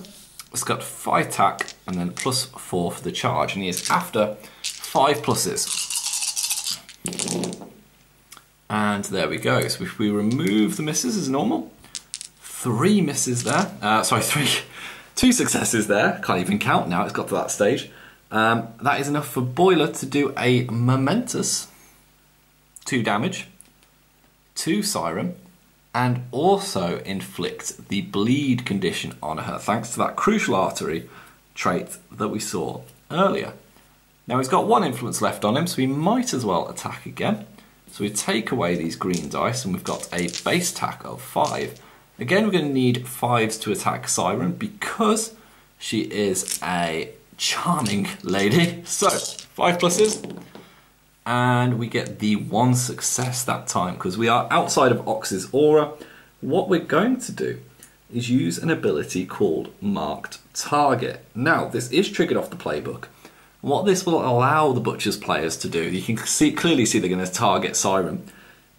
has got five attack and then plus four for the charge, and he is after five pluses. And there we go. So if we remove the misses as normal, three misses there. Uh, sorry, three, two successes there. Can't even count now, it's got to that stage. Um, that is enough for Boiler to do a momentous two damage to Siren, and also inflict the bleed condition on her, thanks to that crucial artery trait that we saw earlier. Now he's got one influence left on him, so he might as well attack again. So we take away these green dice, and we've got a base attack of five. Again, we're going to need fives to attack Siren, because she is a charming lady. So, five pluses. And we get the one success that time, because we are outside of Ox's aura. What we're going to do is use an ability called Marked Target. Now, this is triggered off the playbook. What this will allow the Butchers players to do, you can see, clearly see they're going to target Siren,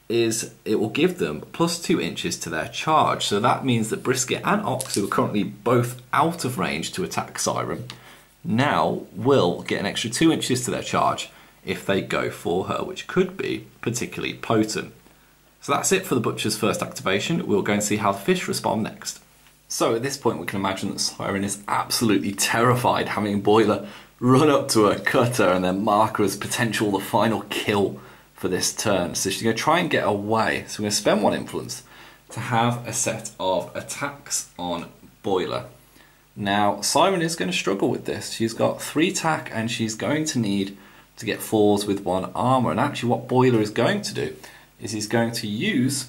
is it will give them plus two inches to their charge. So that means that Brisket and Ox, who are currently both out of range to attack Siren, now will get an extra two inches to their charge if they go for her, which could be particularly potent. So that's it for the Butcher's first activation. We'll go and see how the fish respond next. So at this point we can imagine that Siren is absolutely terrified, having Boiler run up to her, cut her, and then mark her as potential the final kill for this turn. So she's going to try and get away, so we're going to spend one influence to have a set of attacks on Boiler. Now Siren is going to struggle with this. She's got three attack and she's going to need to get fours with one armor, and actually what Boiler is going to do is he's going to use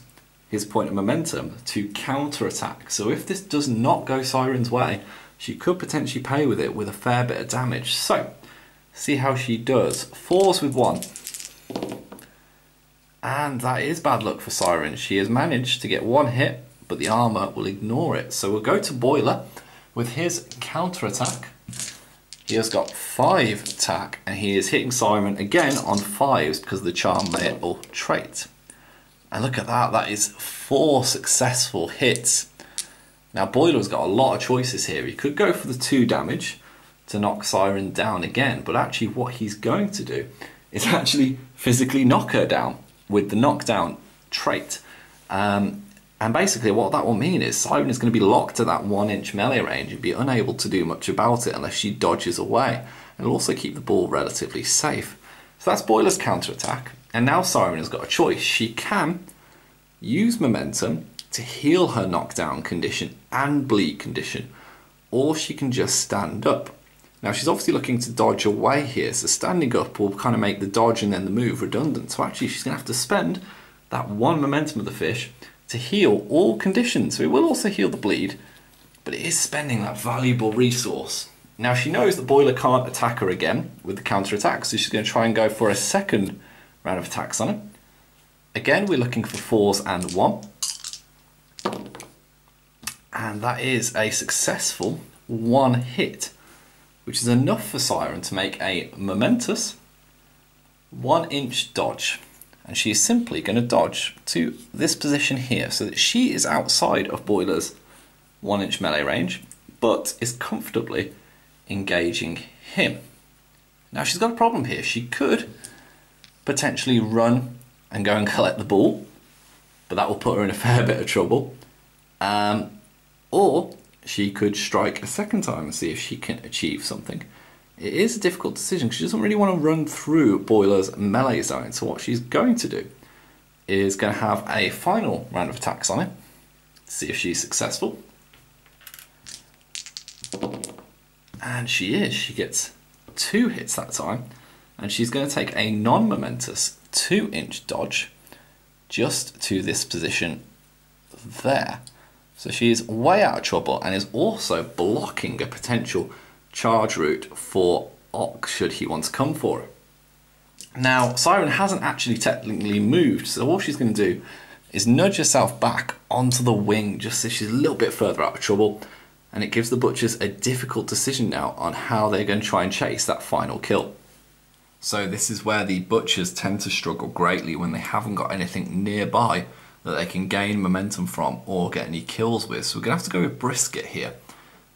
his point of momentum to counter-attack. So if this does not go Siren's way, she could potentially pay with it with a fair bit of damage. So, see how she does. Fours with one. And that is bad luck for Siren. She has managed to get one hit, but the armor will ignore it. So we'll go to Boiler with his counter-attack. He has got five attack, and he is hitting Siren again on fives because of the charm label trait. And look at that, that is four successful hits. Now Boiler's got a lot of choices here. He could go for the two damage to knock Siren down again, but actually what he's going to do is actually physically knock her down with the knockdown trait. Um, And basically what that will mean is Siren is going to be locked to that one inch melee range and be unable to do much about it unless she dodges away. And it'll also keep the ball relatively safe. So that's Boiler's counter-attack. And now Siren has got a choice. She can use momentum to heal her knockdown condition and bleed condition, or she can just stand up. Now she's obviously looking to dodge away here, so standing up will kind of make the dodge and then the move redundant. So actually she's going to have to spend that one momentum of the fish to heal all conditions. So it will also heal the bleed, but it is spending that valuable resource. Now she knows that Boiler can't attack her again with the counter attack, so she's going to try and go for a second round of attacks on him. Again, we're looking for fours and one. And that is a successful one hit, which is enough for Siren to make a momentous one inch dodge. And she is simply going to dodge to this position here, so that she is outside of Boiler's one inch melee range, but is comfortably engaging him. Now she's got a problem here. She could potentially run and go and collect the ball, but that will put her in a fair bit of trouble. Um, or she could strike a second time and see if she can achieve something. It is a difficult decision because she doesn't really want to run through Boiler's melee zone. So what she's going to do is going to have a final round of attacks on it to see if she's successful. And she is. She gets two hits that time. And she's going to take a non-momentous two-inch dodge just to this position there. So she is way out of trouble and is also blocking a potential charge route for Ox should he want to come for her. Now Siren hasn't actually technically moved, so all she's going to do is nudge herself back onto the wing just so she's a little bit further out of trouble, and it gives the Butchers a difficult decision now on how they're going to try and chase that final kill. So this is where the Butchers tend to struggle greatly when they haven't got anything nearby that they can gain momentum from or get any kills with. So we're going to have to go with Brisket here.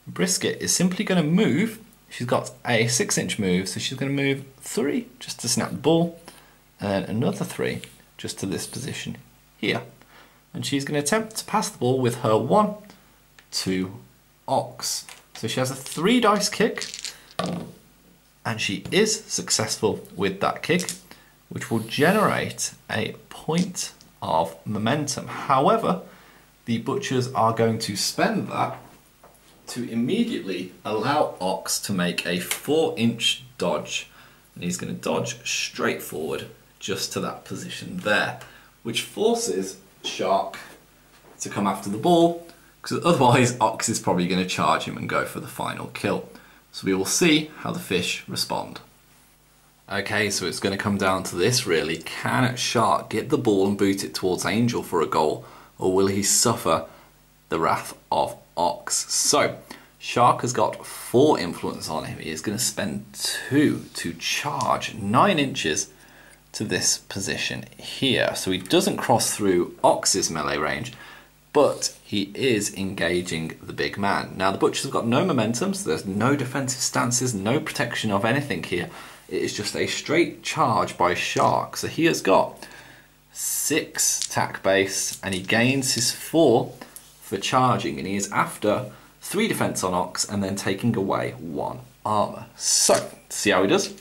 Brisket is simply going to move. She's got a six inch move, so she's going to move three just to snap the ball, and then another three just to this position here. And she's going to attempt to pass the ball with her one, two, Ox. So she has a three dice kick, and she is successful with that kick, which will generate a point of momentum. However, the Butchers are going to spend that to immediately allow Ox to make a four inch dodge, and he's going to dodge straight forward just to that position there, which forces Shark to come after the ball, because otherwise Ox is probably going to charge him and go for the final kill. So we will see how the fish respond. Okay, so it's going to come down to this really. Can Shark get the ball and boot it towards Angel for a goal, or will he suffer the wrath of Ox? So Shark has got four influence on him. He is going to spend two to charge nine inches to this position here. So he doesn't cross through Ox's melee range, but he is engaging the big man. Now the Butchers have got no momentum, so there's no defensive stances, no protection of anything here. It is just a straight charge by Shark. So he has got six attack base, and he gains his four for charging, and he is after three defense on Ox and then taking away one armor. So, see how he does.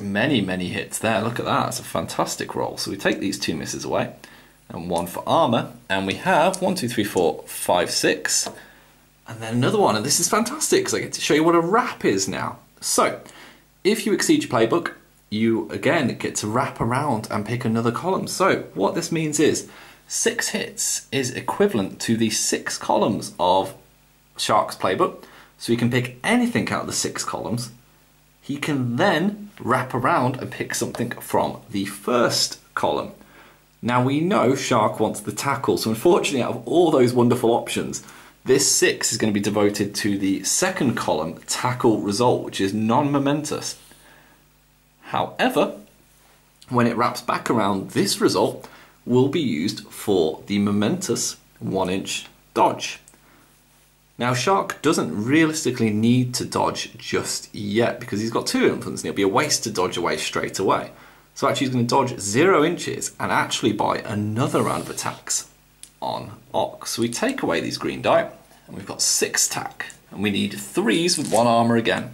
Many, many hits there. Look at that. It's a fantastic roll. So we take these two misses away and one for armor, and we have one, two, three, four, five, six, and then another one. And this is fantastic because I get to show you what a wrap is now. So if you exceed your playbook, you again get to wrap around and pick another column. So what this means is six hits is equivalent to the six columns of Shark's playbook. So you can pick anything out of the six columns. He can then wrap around and pick something from the first column. Now we know Shark wants the tackle, so unfortunately out of all those wonderful options, this six is going to be devoted to the second column, tackle result, which is non-momentous. However, when it wraps back around, this result will be used for the momentous one inch dodge. Now Shark doesn't realistically need to dodge just yet because he's got two influence and it'll be a waste to dodge away straight away. So actually he's going to dodge zero inches and actually buy another round of attacks on Ox. So we take away these green die and we've got six attack and we need threes with one armor again.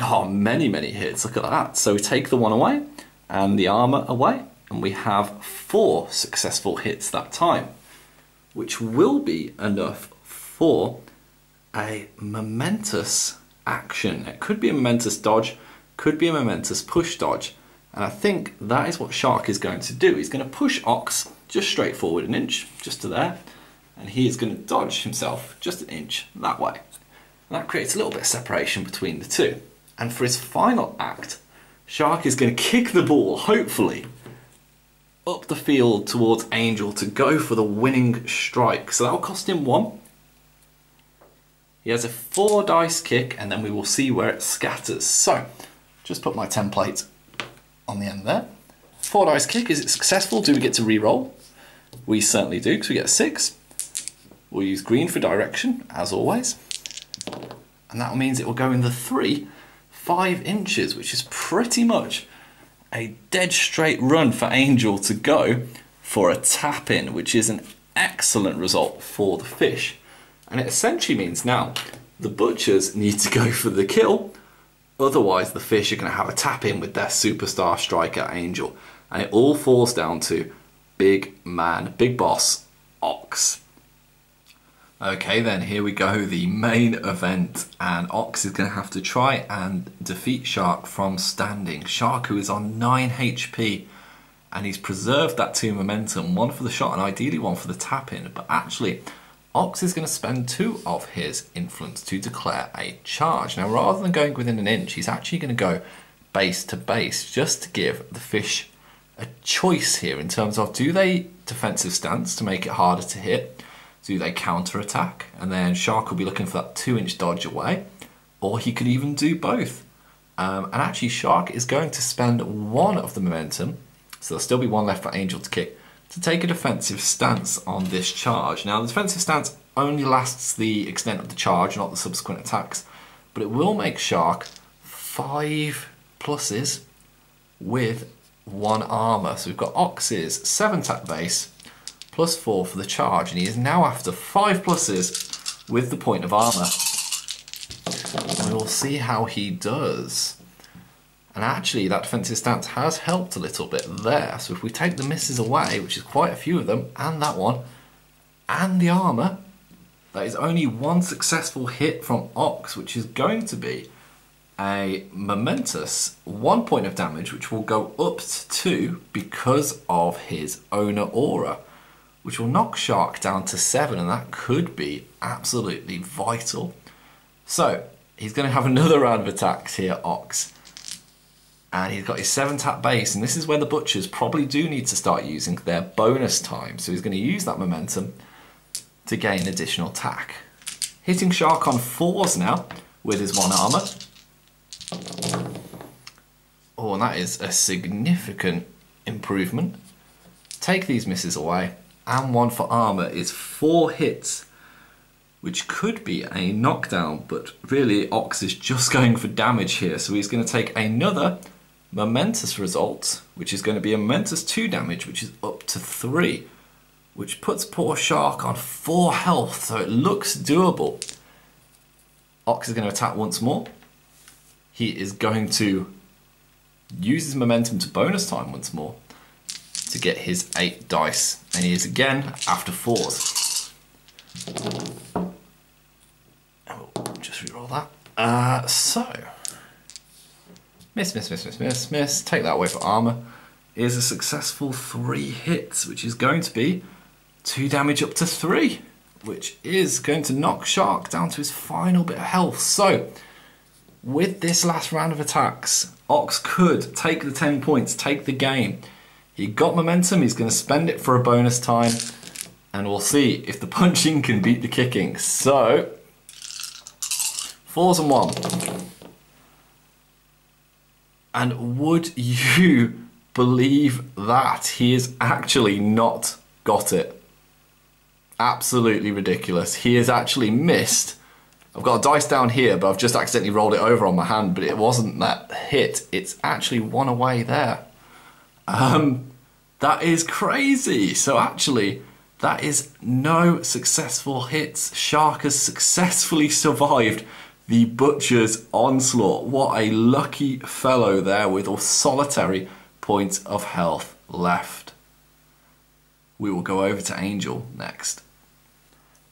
Oh, many, many hits. Look at that. So we take the one away and the armor away, and we have four successful hits that time, which will be enough for a momentous action. It could be a momentous dodge, could be a momentous push dodge. And I think that is what Shark is going to do. He's going to push Ox just straight forward an inch, just to there. And he is going to dodge himself just an inch that way. And that creates a little bit of separation between the two. And for his final act, Shark is going to kick the ball, hopefully, up the field towards Angel to go for the winning strike. So that'll cost him one. He has a four dice kick, and then we will see where it scatters. So, just put my template on the end there. Four dice kick, is it successful? Do we get to re-roll? We certainly do, because we get a six. We'll use green for direction, as always. And that means it will go in the three, five inches, which is pretty much a dead straight run for Angel to go for a tap in, which is an excellent result for the fish. And it essentially means now the Butchers need to go for the kill, otherwise the fish are going to have a tap in with their superstar striker Angel. And it all falls down to big man, big boss, Ox. Okay then, here we go, the main event, and Ox is going to have to try and defeat Shark from standing. Shark, who is on nine H P, and he's preserved that two momentum, one for the shot and ideally one for the tap in, but actually Ox is going to spend two of his influence to declare a charge. Now rather than going within an inch, he's actually going to go base to base just to give the fish a choice here in terms of, do they defensive stance to make it harder to hit? Do they counter-attack? And then Shark will be looking for that two-inch dodge away. Or he could even do both. Um, and actually Shark is going to spend one of the momentum, so there'll still be one left for Angel to kick, to take a defensive stance on this charge. Now the defensive stance only lasts the extent of the charge, not the subsequent attacks, but it will make Shark five pluses with one armor. So we've got Ox's seven tap base, plus four for the charge, and he is now after five pluses with the point of armor. And we'll see how he does. And actually that defensive stance has helped a little bit there. So if we take the misses away, which is quite a few of them, and that one, and the armor, that is only one successful hit from Ox, which is going to be a momentous one point of damage, which will go up to two because of his owner aura, which will knock Shark down to seven, and that could be absolutely vital. So he's going to have another round of attacks here, Ox, and he's got his seven tap base, and this is where the Butchers probably do need to start using their bonus time. So he's going to use that momentum to gain additional attack, hitting Shark on fours now with his one armor. Oh, and that is a significant improvement. Take these misses away, and one for armor is four hits, which could be a knockdown, but really Ox is just going for damage here, so he's going to take another momentous result, which is going to be a momentous two damage, which is up to three, which puts poor Shark on four health, so it looks doable. Ox is going to attack once more. He is going to use his momentum to bonus time once more to get his eight dice. And he is again after fours. Oh, just reroll that. Uh, so, miss, miss, miss, miss, miss, miss. Take that away for armor. It is a successful three hits, which is going to be two damage up to three, which is going to knock Shark down to his final bit of health. So, with this last round of attacks, Ox could take the ten points, take the game. He got momentum, he's going to spend it for a bonus time, and we'll see if the punching can beat the kicking. So, fours and one. And would you believe that? He has actually not got it. Absolutely ridiculous. He has actually missed. I've got a dice down here, but I've just accidentally rolled it over on my hand, but it wasn't that hit. It's actually one away there. Um, that is crazy. So actually, that is no successful hits. Shark has successfully survived the Butcher's onslaught. What a lucky fellow there with a solitary point of health left. We will go over to Angel next.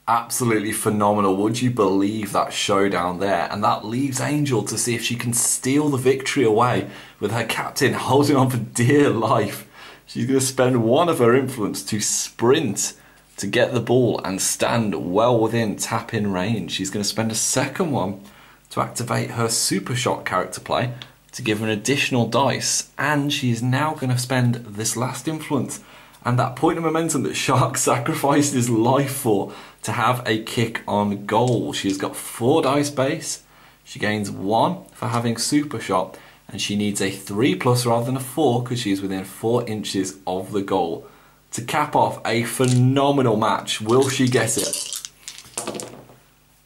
Absolutely phenomenal. Would you believe that showdown there? And that leaves Angel to see if she can steal the victory away with her captain holding on for dear life. She's going to spend one of her influence to sprint to get the ball and stand well within tap-in range. She's going to spend a second one to activate her Super Shot character play to give her an additional dice. And she is now going to spend this last influence and that point of momentum that Shark sacrificed his life for to have a kick on goal. She's got four dice base, she gains one for having Super Shot, and she needs a three plus rather than a four because she's within four inches of the goal. To cap off a phenomenal match, will she get it?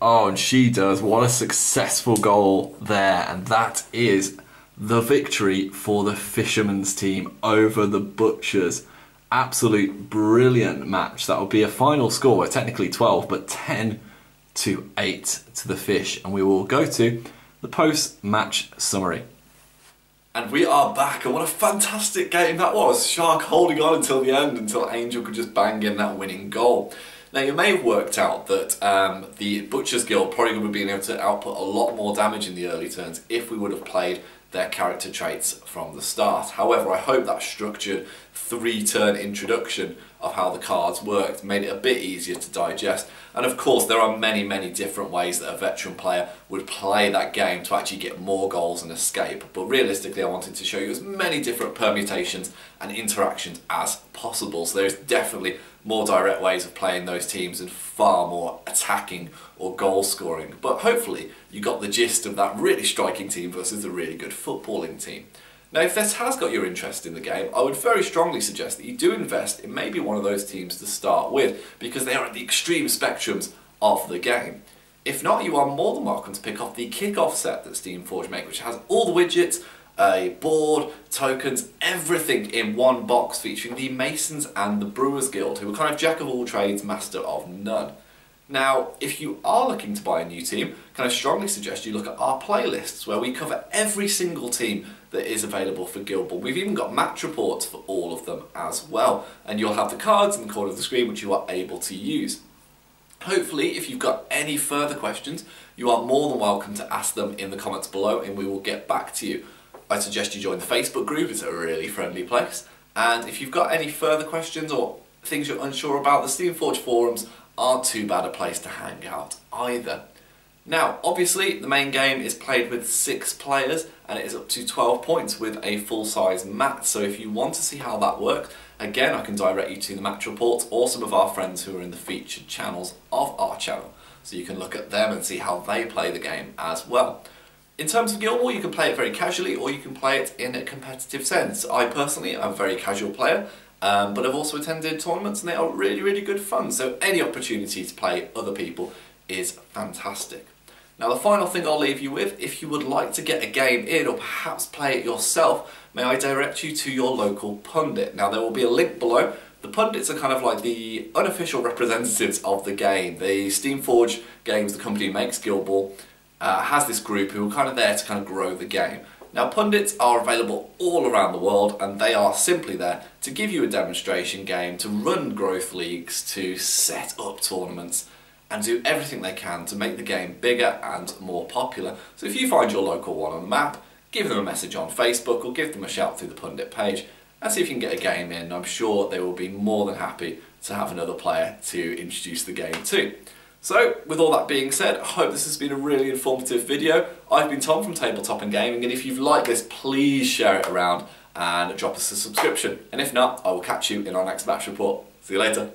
Oh, and she does. What a successful goal there, and that is the victory for the Fisherman's team over the Butchers. Absolute brilliant match. That will be a final score, technically twelve, but ten to eight to the Fish. And we will go to the post-match summary. And we are back, and what a fantastic game that was. Shark holding on until the end, until Angel could just bang in that winning goal. Now, you may have worked out that um, the Butchers Guild probably would have been able to output a lot more damage in the early turns if we would have played their character traits from the start. However, I hope that structured three-turn introduction of how the cards worked made it a bit easier to digest. And of course, there are many, many different ways that a veteran player would play that game to actually get more goals and escape. But realistically, I wanted to show you as many different permutations and interactions as possible. So there's definitely more direct ways of playing those teams and far more attacking or goal scoring. But hopefully you got the gist of that really striking team versus a really good footballing team. Now, if this has got your interest in the game, I would very strongly suggest that you do invest in maybe one of those teams to start with, because they are at the extreme spectrums of the game. If not, you are more than welcome to pick up the kickoff set that Steamforged make, which has all the widgets, a board, tokens, everything in one box, featuring the Masons and the Brewers Guild, who are kind of jack of all trades, master of none. Now, if you are looking to buy a new team, can I strongly suggest you look at our playlists, where we cover every single team that is available for Guild Ball. We've even got match reports for all of them as well, and you'll have the cards in the corner of the screen which you are able to use. Hopefully, if you've got any further questions, you are more than welcome to ask them in the comments below and we will get back to you. I suggest you join the Facebook group, it's a really friendly place. And if you've got any further questions or things you're unsure about, the Steamforged forums aren't too bad a place to hang out either. Now, obviously, the main game is played with six players and it is up to twelve points with a full-size mat. So if you want to see how that works, again, I can direct you to the match reports or some of our friends who are in the featured channels of our channel. So you can look at them and see how they play the game as well. In terms of Guild Ball, you can play it very casually or you can play it in a competitive sense. I personally am a very casual player, um, but I've also attended tournaments and they are really, really good fun. So any opportunity to play other people is fantastic. Now, the final thing I'll leave you with, if you would like to get a game in or perhaps play it yourself, may I direct you to your local pundit. Now, there will be a link below. The pundits are kind of like the unofficial representatives of the game. The Steamforged Games, the company who makes Guild Ball, Uh, has this group who are kind of there to kind of grow the game. Now, pundits are available all around the world and they are simply there to give you a demonstration game, to run growth leagues, to set up tournaments and do everything they can to make the game bigger and more popular. So if you find your local one on the map, give them a message on Facebook or give them a shout through the pundit page and see if you can get a game in. I'm sure they will be more than happy to have another player to introduce the game to. So, with all that being said, I hope this has been a really informative video. I've been Tom from Tabletop and Gaming, and if you've liked this, please share it around and drop us a subscription. And if not, I will catch you in our next match report. See you later.